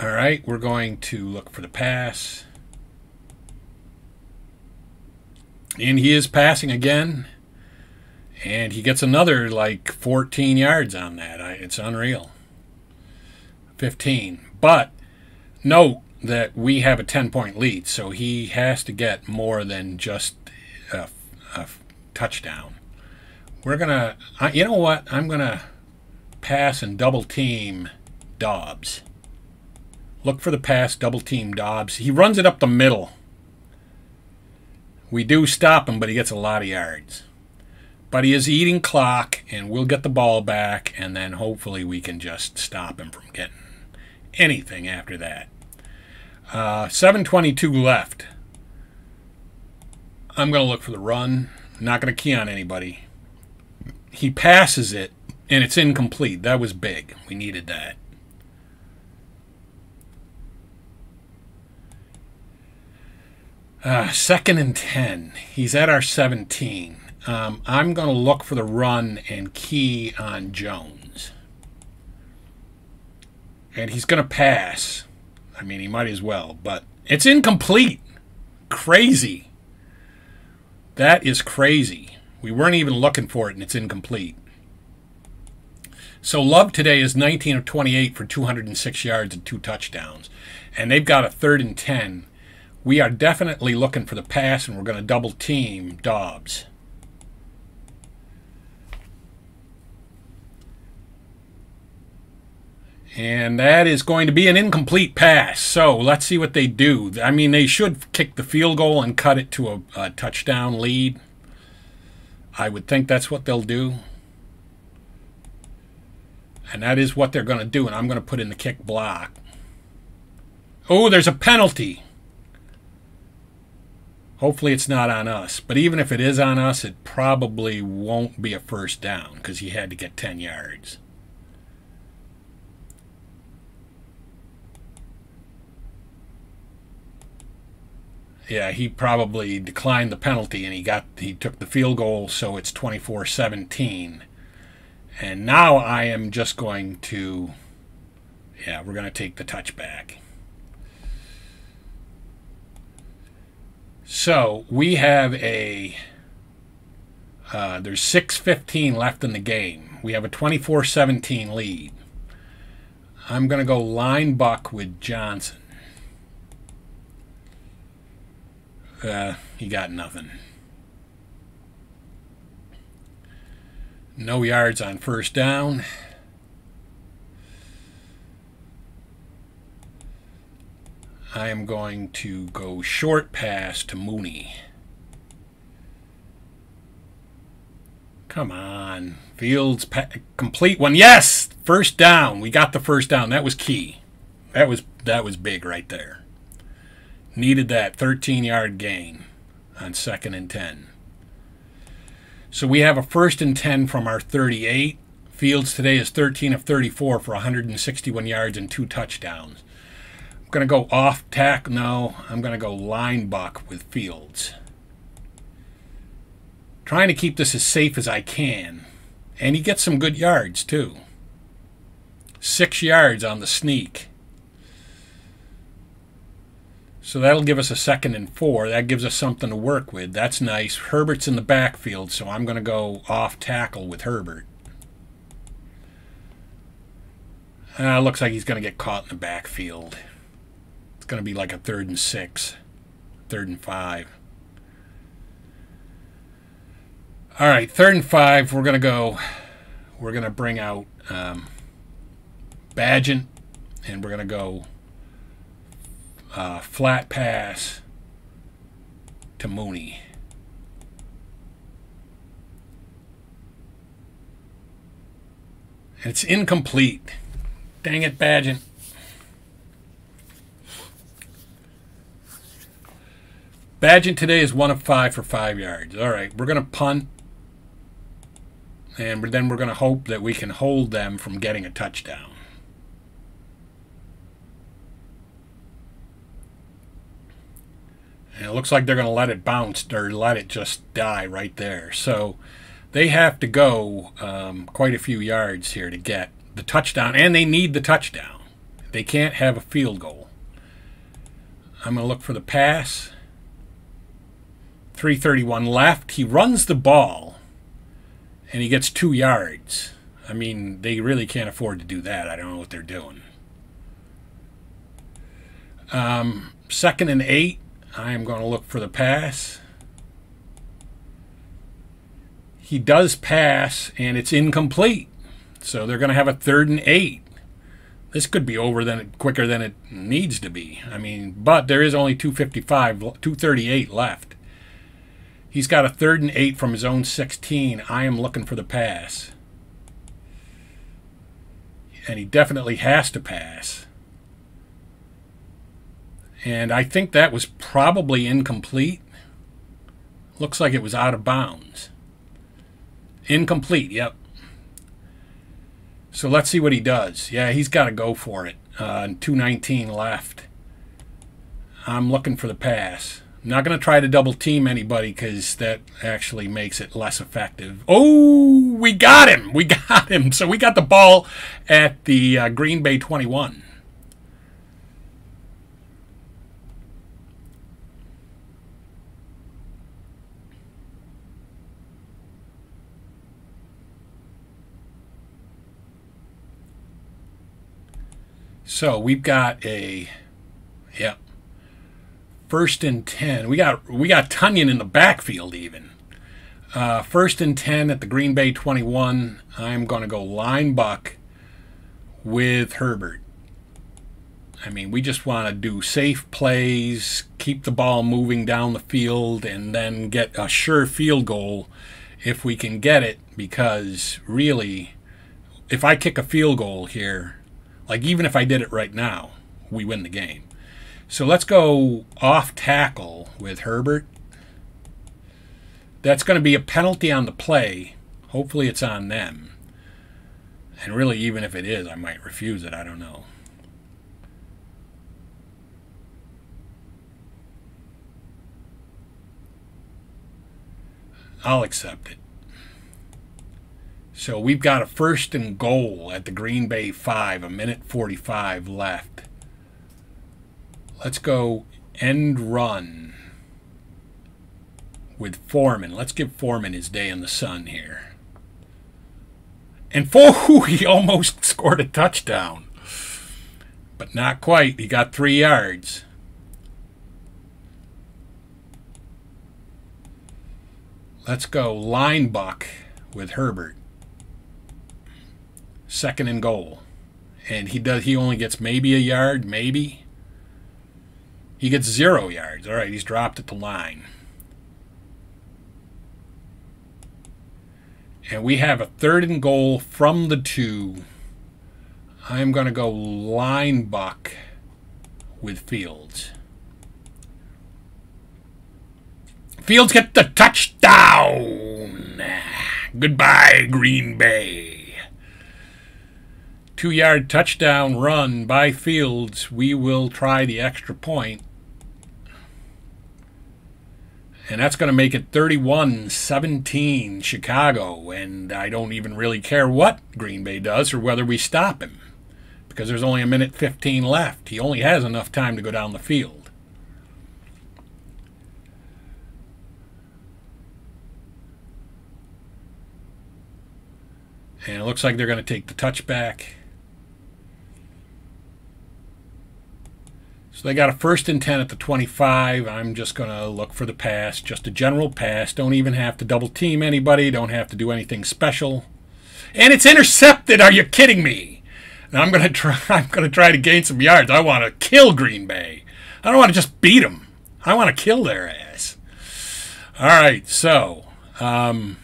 All right, we're going to look for the pass. And he is passing again. And he gets another, like, fourteen yards on that. I, it's unreal. fifteen. But note that we have a ten-point lead, so he has to get more than just a, a touchdown. We're going to... You know what? I'm going to pass and double-team Doubs. Look for the pass, double-team Doubs. He runs it up the middle. We do stop him, but he gets a lot of yards. But he is eating clock, and we'll get the ball back, and then hopefully we can just stop him from getting anything after that. Uh, seven twenty-two left. I'm going to look for the run. Not going to key on anybody. He passes it, and it's incomplete. That was big. We needed that. Uh, second and ten. He's at our seventeen. Um, I'm going to look for the run and key on Jones. And he's going to pass. I mean, he might as well, but it's incomplete. Crazy. That is crazy. We weren't even looking for it, and it's incomplete. So Love today is nineteen of twenty-eight for two hundred six yards and two touchdowns. And they've got a third and ten. We are definitely looking for the pass, and we're going to double team Doubs. And that is going to be an incomplete pass. So let's see what they do. I mean, they should kick the field goal and cut it to a, a touchdown lead. I would think that's what they'll do. And that is what they're going to do, and I'm going to put in the kick block. Oh, there's a penalty. Hopefully it's not on us. But even if it is on us, it probably won't be a first down because he had to get ten yards. Yeah, he probably declined the penalty, and he got he took the field goal, so it's twenty-four seventeen. And now I am just going to, yeah, we're going to take the touchback. So we have a, uh, there's six fifteen left in the game. We have a twenty-four seventeen lead. I'm going to go line buck with Johnson. Uh, he got nothing. No yards on first down. I am going to go short pass to Mooney. Come on. Fields, complete one. Yes! First down. We got the first down. That was key. That was, that was big right there. Needed that thirteen-yard gain on second and ten. So we have a first and ten from our thirty-eight. Fields today is thirteen of thirty-four for one hundred sixty-one yards and two touchdowns. I'm going to go off tack. No, I'm going to go line buck with Fields. Trying to keep this as safe as I can. And he gets some good yards, too. Six yards on the sneak. So that'll give us a second and four. That gives us something to work with. That's nice. Herbert's in the backfield, so I'm going to go off tackle with Herbert. Uh, looks like he's going to get caught in the backfield. It's going to be like a third and six, third and five. All right, third and five. We're going to go. We're going to bring out um, Bagent, and we're going to go. Uh, flat pass to Mooney. It's incomplete. Dang it, Badgett. Badgett today is one of five for five yards. All right, we're going to punt, and then we're going to hope that we can hold them from getting a touchdown. And it looks like they're going to let it bounce or let it just die right there. So they have to go um, quite a few yards here to get the touchdown. And they need the touchdown. They can't have a field goal. I'm going to look for the pass. three thirty-one left. He runs the ball. And he gets two yards. I mean, they really can't afford to do that. I don't know what they're doing. Um, second and eight. I am going to look for the pass. He does pass, and it's incomplete. So they're going to have a third and eight. This could be over than it, quicker than it needs to be. I mean, but there is only two fifty-five, two thirty-eight left. He's got a third and eight from his own sixteen. I am looking for the pass. And he definitely has to pass. And I think that was probably incomplete. Looks like it was out of bounds. Incomplete, yep. So let's see what he does. Yeah, he's got to go for it. Uh, two nineteen left. I'm looking for the pass. I'm not going to try to double team anybody because that actually makes it less effective. Oh, we got him. We got him. So we got the ball at the uh, Green Bay twenty-one. So we've got a, yeah, first and ten. We got we got Tonyan in the backfield even. Uh, first and ten at the Green Bay twenty-one. I'm going to go line buck with Herbert. I mean, we just want to do safe plays, keep the ball moving down the field, and then get a sure field goal if we can get it. Because really, if I kick a field goal here, like, even if I did it right now, we win the game. So let's go off tackle with Herbert. That's going to be a penalty on the play. Hopefully it's on them. And really, even if it is, I might refuse it. I don't know. I'll accept it. So we've got a first and goal at the Green Bay five, a minute forty-five left. Let's go end run with Foreman. Let's give Foreman his day in the sun here. And oh, he almost scored a touchdown, but not quite. He got three yards. Let's go line buck with Herbert. Second and goal, and he does. He only gets maybe a yard, maybe. He gets zero yards. All right, he's dropped at the line. And we have a third and goal from the two. I'm going to go line buck with Fields. Fields gets the touchdown. Goodbye, Green Bay. Two-yard touchdown run by Fields. We will try the extra point. And that's going to make it thirty-one seventeen Chicago. And I don't even really care what Green Bay does or whether we stop him, because there's only a minute fifteen left. He only has enough time to go down the field. And it looks like they're going to take the touchback. So they got a first and ten at the twenty-five. I'm just going to look for the pass, just a general pass. Don't even have to double team anybody. Don't have to do anything special. And it's intercepted. Are you kidding me? And I'm going to try, I'm going to try to gain some yards. I want to kill Green Bay. I don't want to just beat them. I want to kill their ass. All right, so um,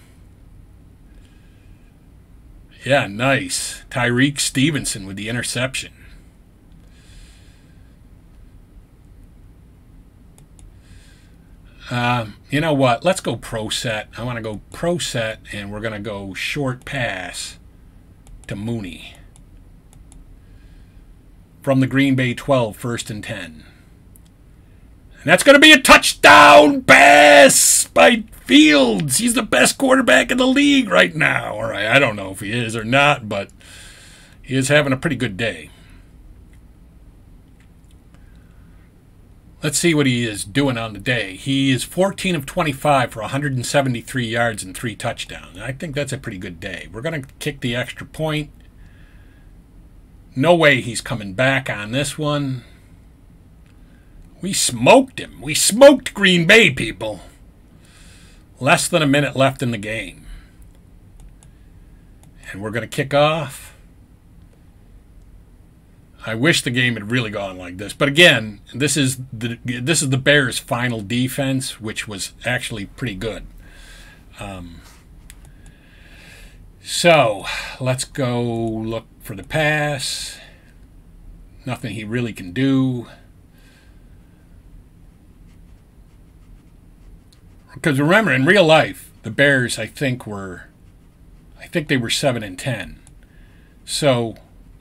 yeah, nice. Tyrique Stevenson with the interception. Um, you know what? Let's go pro set. I want to go pro set, and we're going to go short pass to Mooney from the Green Bay twelve, first and ten. And that's going to be a touchdown pass by Fields. He's the best quarterback in the league right now. All right, I don't know if he is or not, but he is having a pretty good day. Let's see what he is doing on the day. He is fourteen of twenty-five for one hundred seventy-three yards and three touchdowns. I think that's a pretty good day. We're going to kick the extra point. No way he's coming back on this one. We smoked him. We smoked Green Bay, people. Less than a minute left in the game. And we're going to kick off. I wish the game had really gone like this. But again, this is the this is the Bears' final defense, which was actually pretty good. Um, so let's go look for the pass. Nothing he really can do. Because remember, in real life, the Bears, I think, were, I think they were seven and ten. So,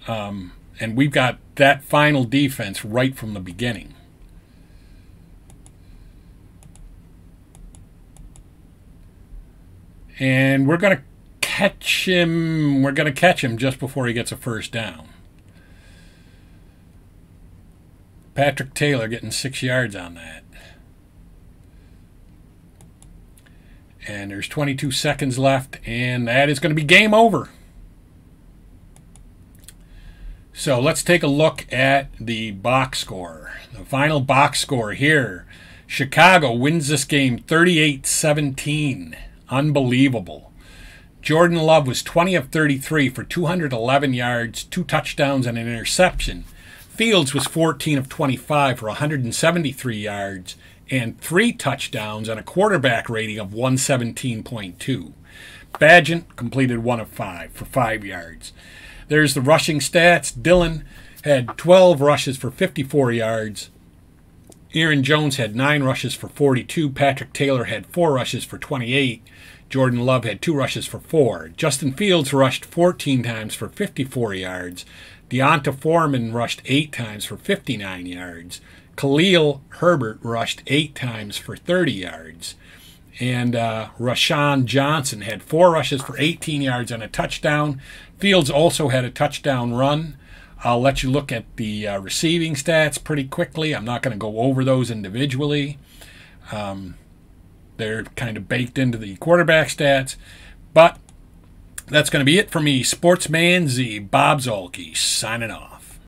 um, and we've got that final defense right from the beginning. And we're going to catch him. We're going to catch him just before he gets a first down. Patrick Taylor getting six yards on that. And there's twenty-two seconds left, and that is going to be game over. So let's take a look at the box score. The final box score here. Chicago wins this game thirty-eight seventeen. Unbelievable. Jordan Love was twenty of thirty-three for two hundred eleven yards, two touchdowns, and an interception. Fields was fourteen of twenty-five for one hundred seventy-three yards and three touchdowns and a quarterback rating of one seventeen point two. Bagent completed one of five for five yards. There's the rushing stats. Dillon had twelve rushes for fifty-four yards. Aaron Jones had nine rushes for forty-two. Patrick Taylor had four rushes for twenty-eight. Jordan Love had two rushes for four. Justin Fields rushed fourteen times for fifty-four yards. Deonta Foreman rushed eight times for fifty-nine yards. Khalil Herbert rushed eight times for thirty yards. And uh, Roschon Johnson had four rushes for eighteen yards and a touchdown. Fields also had a touchdown run. I'll let you look at the uh, receiving stats pretty quickly. I'm not going to go over those individually. Um, they're kind of baked into the quarterback stats. But that's going to be it for me. Sportsman Z, Bob Zolke, signing off.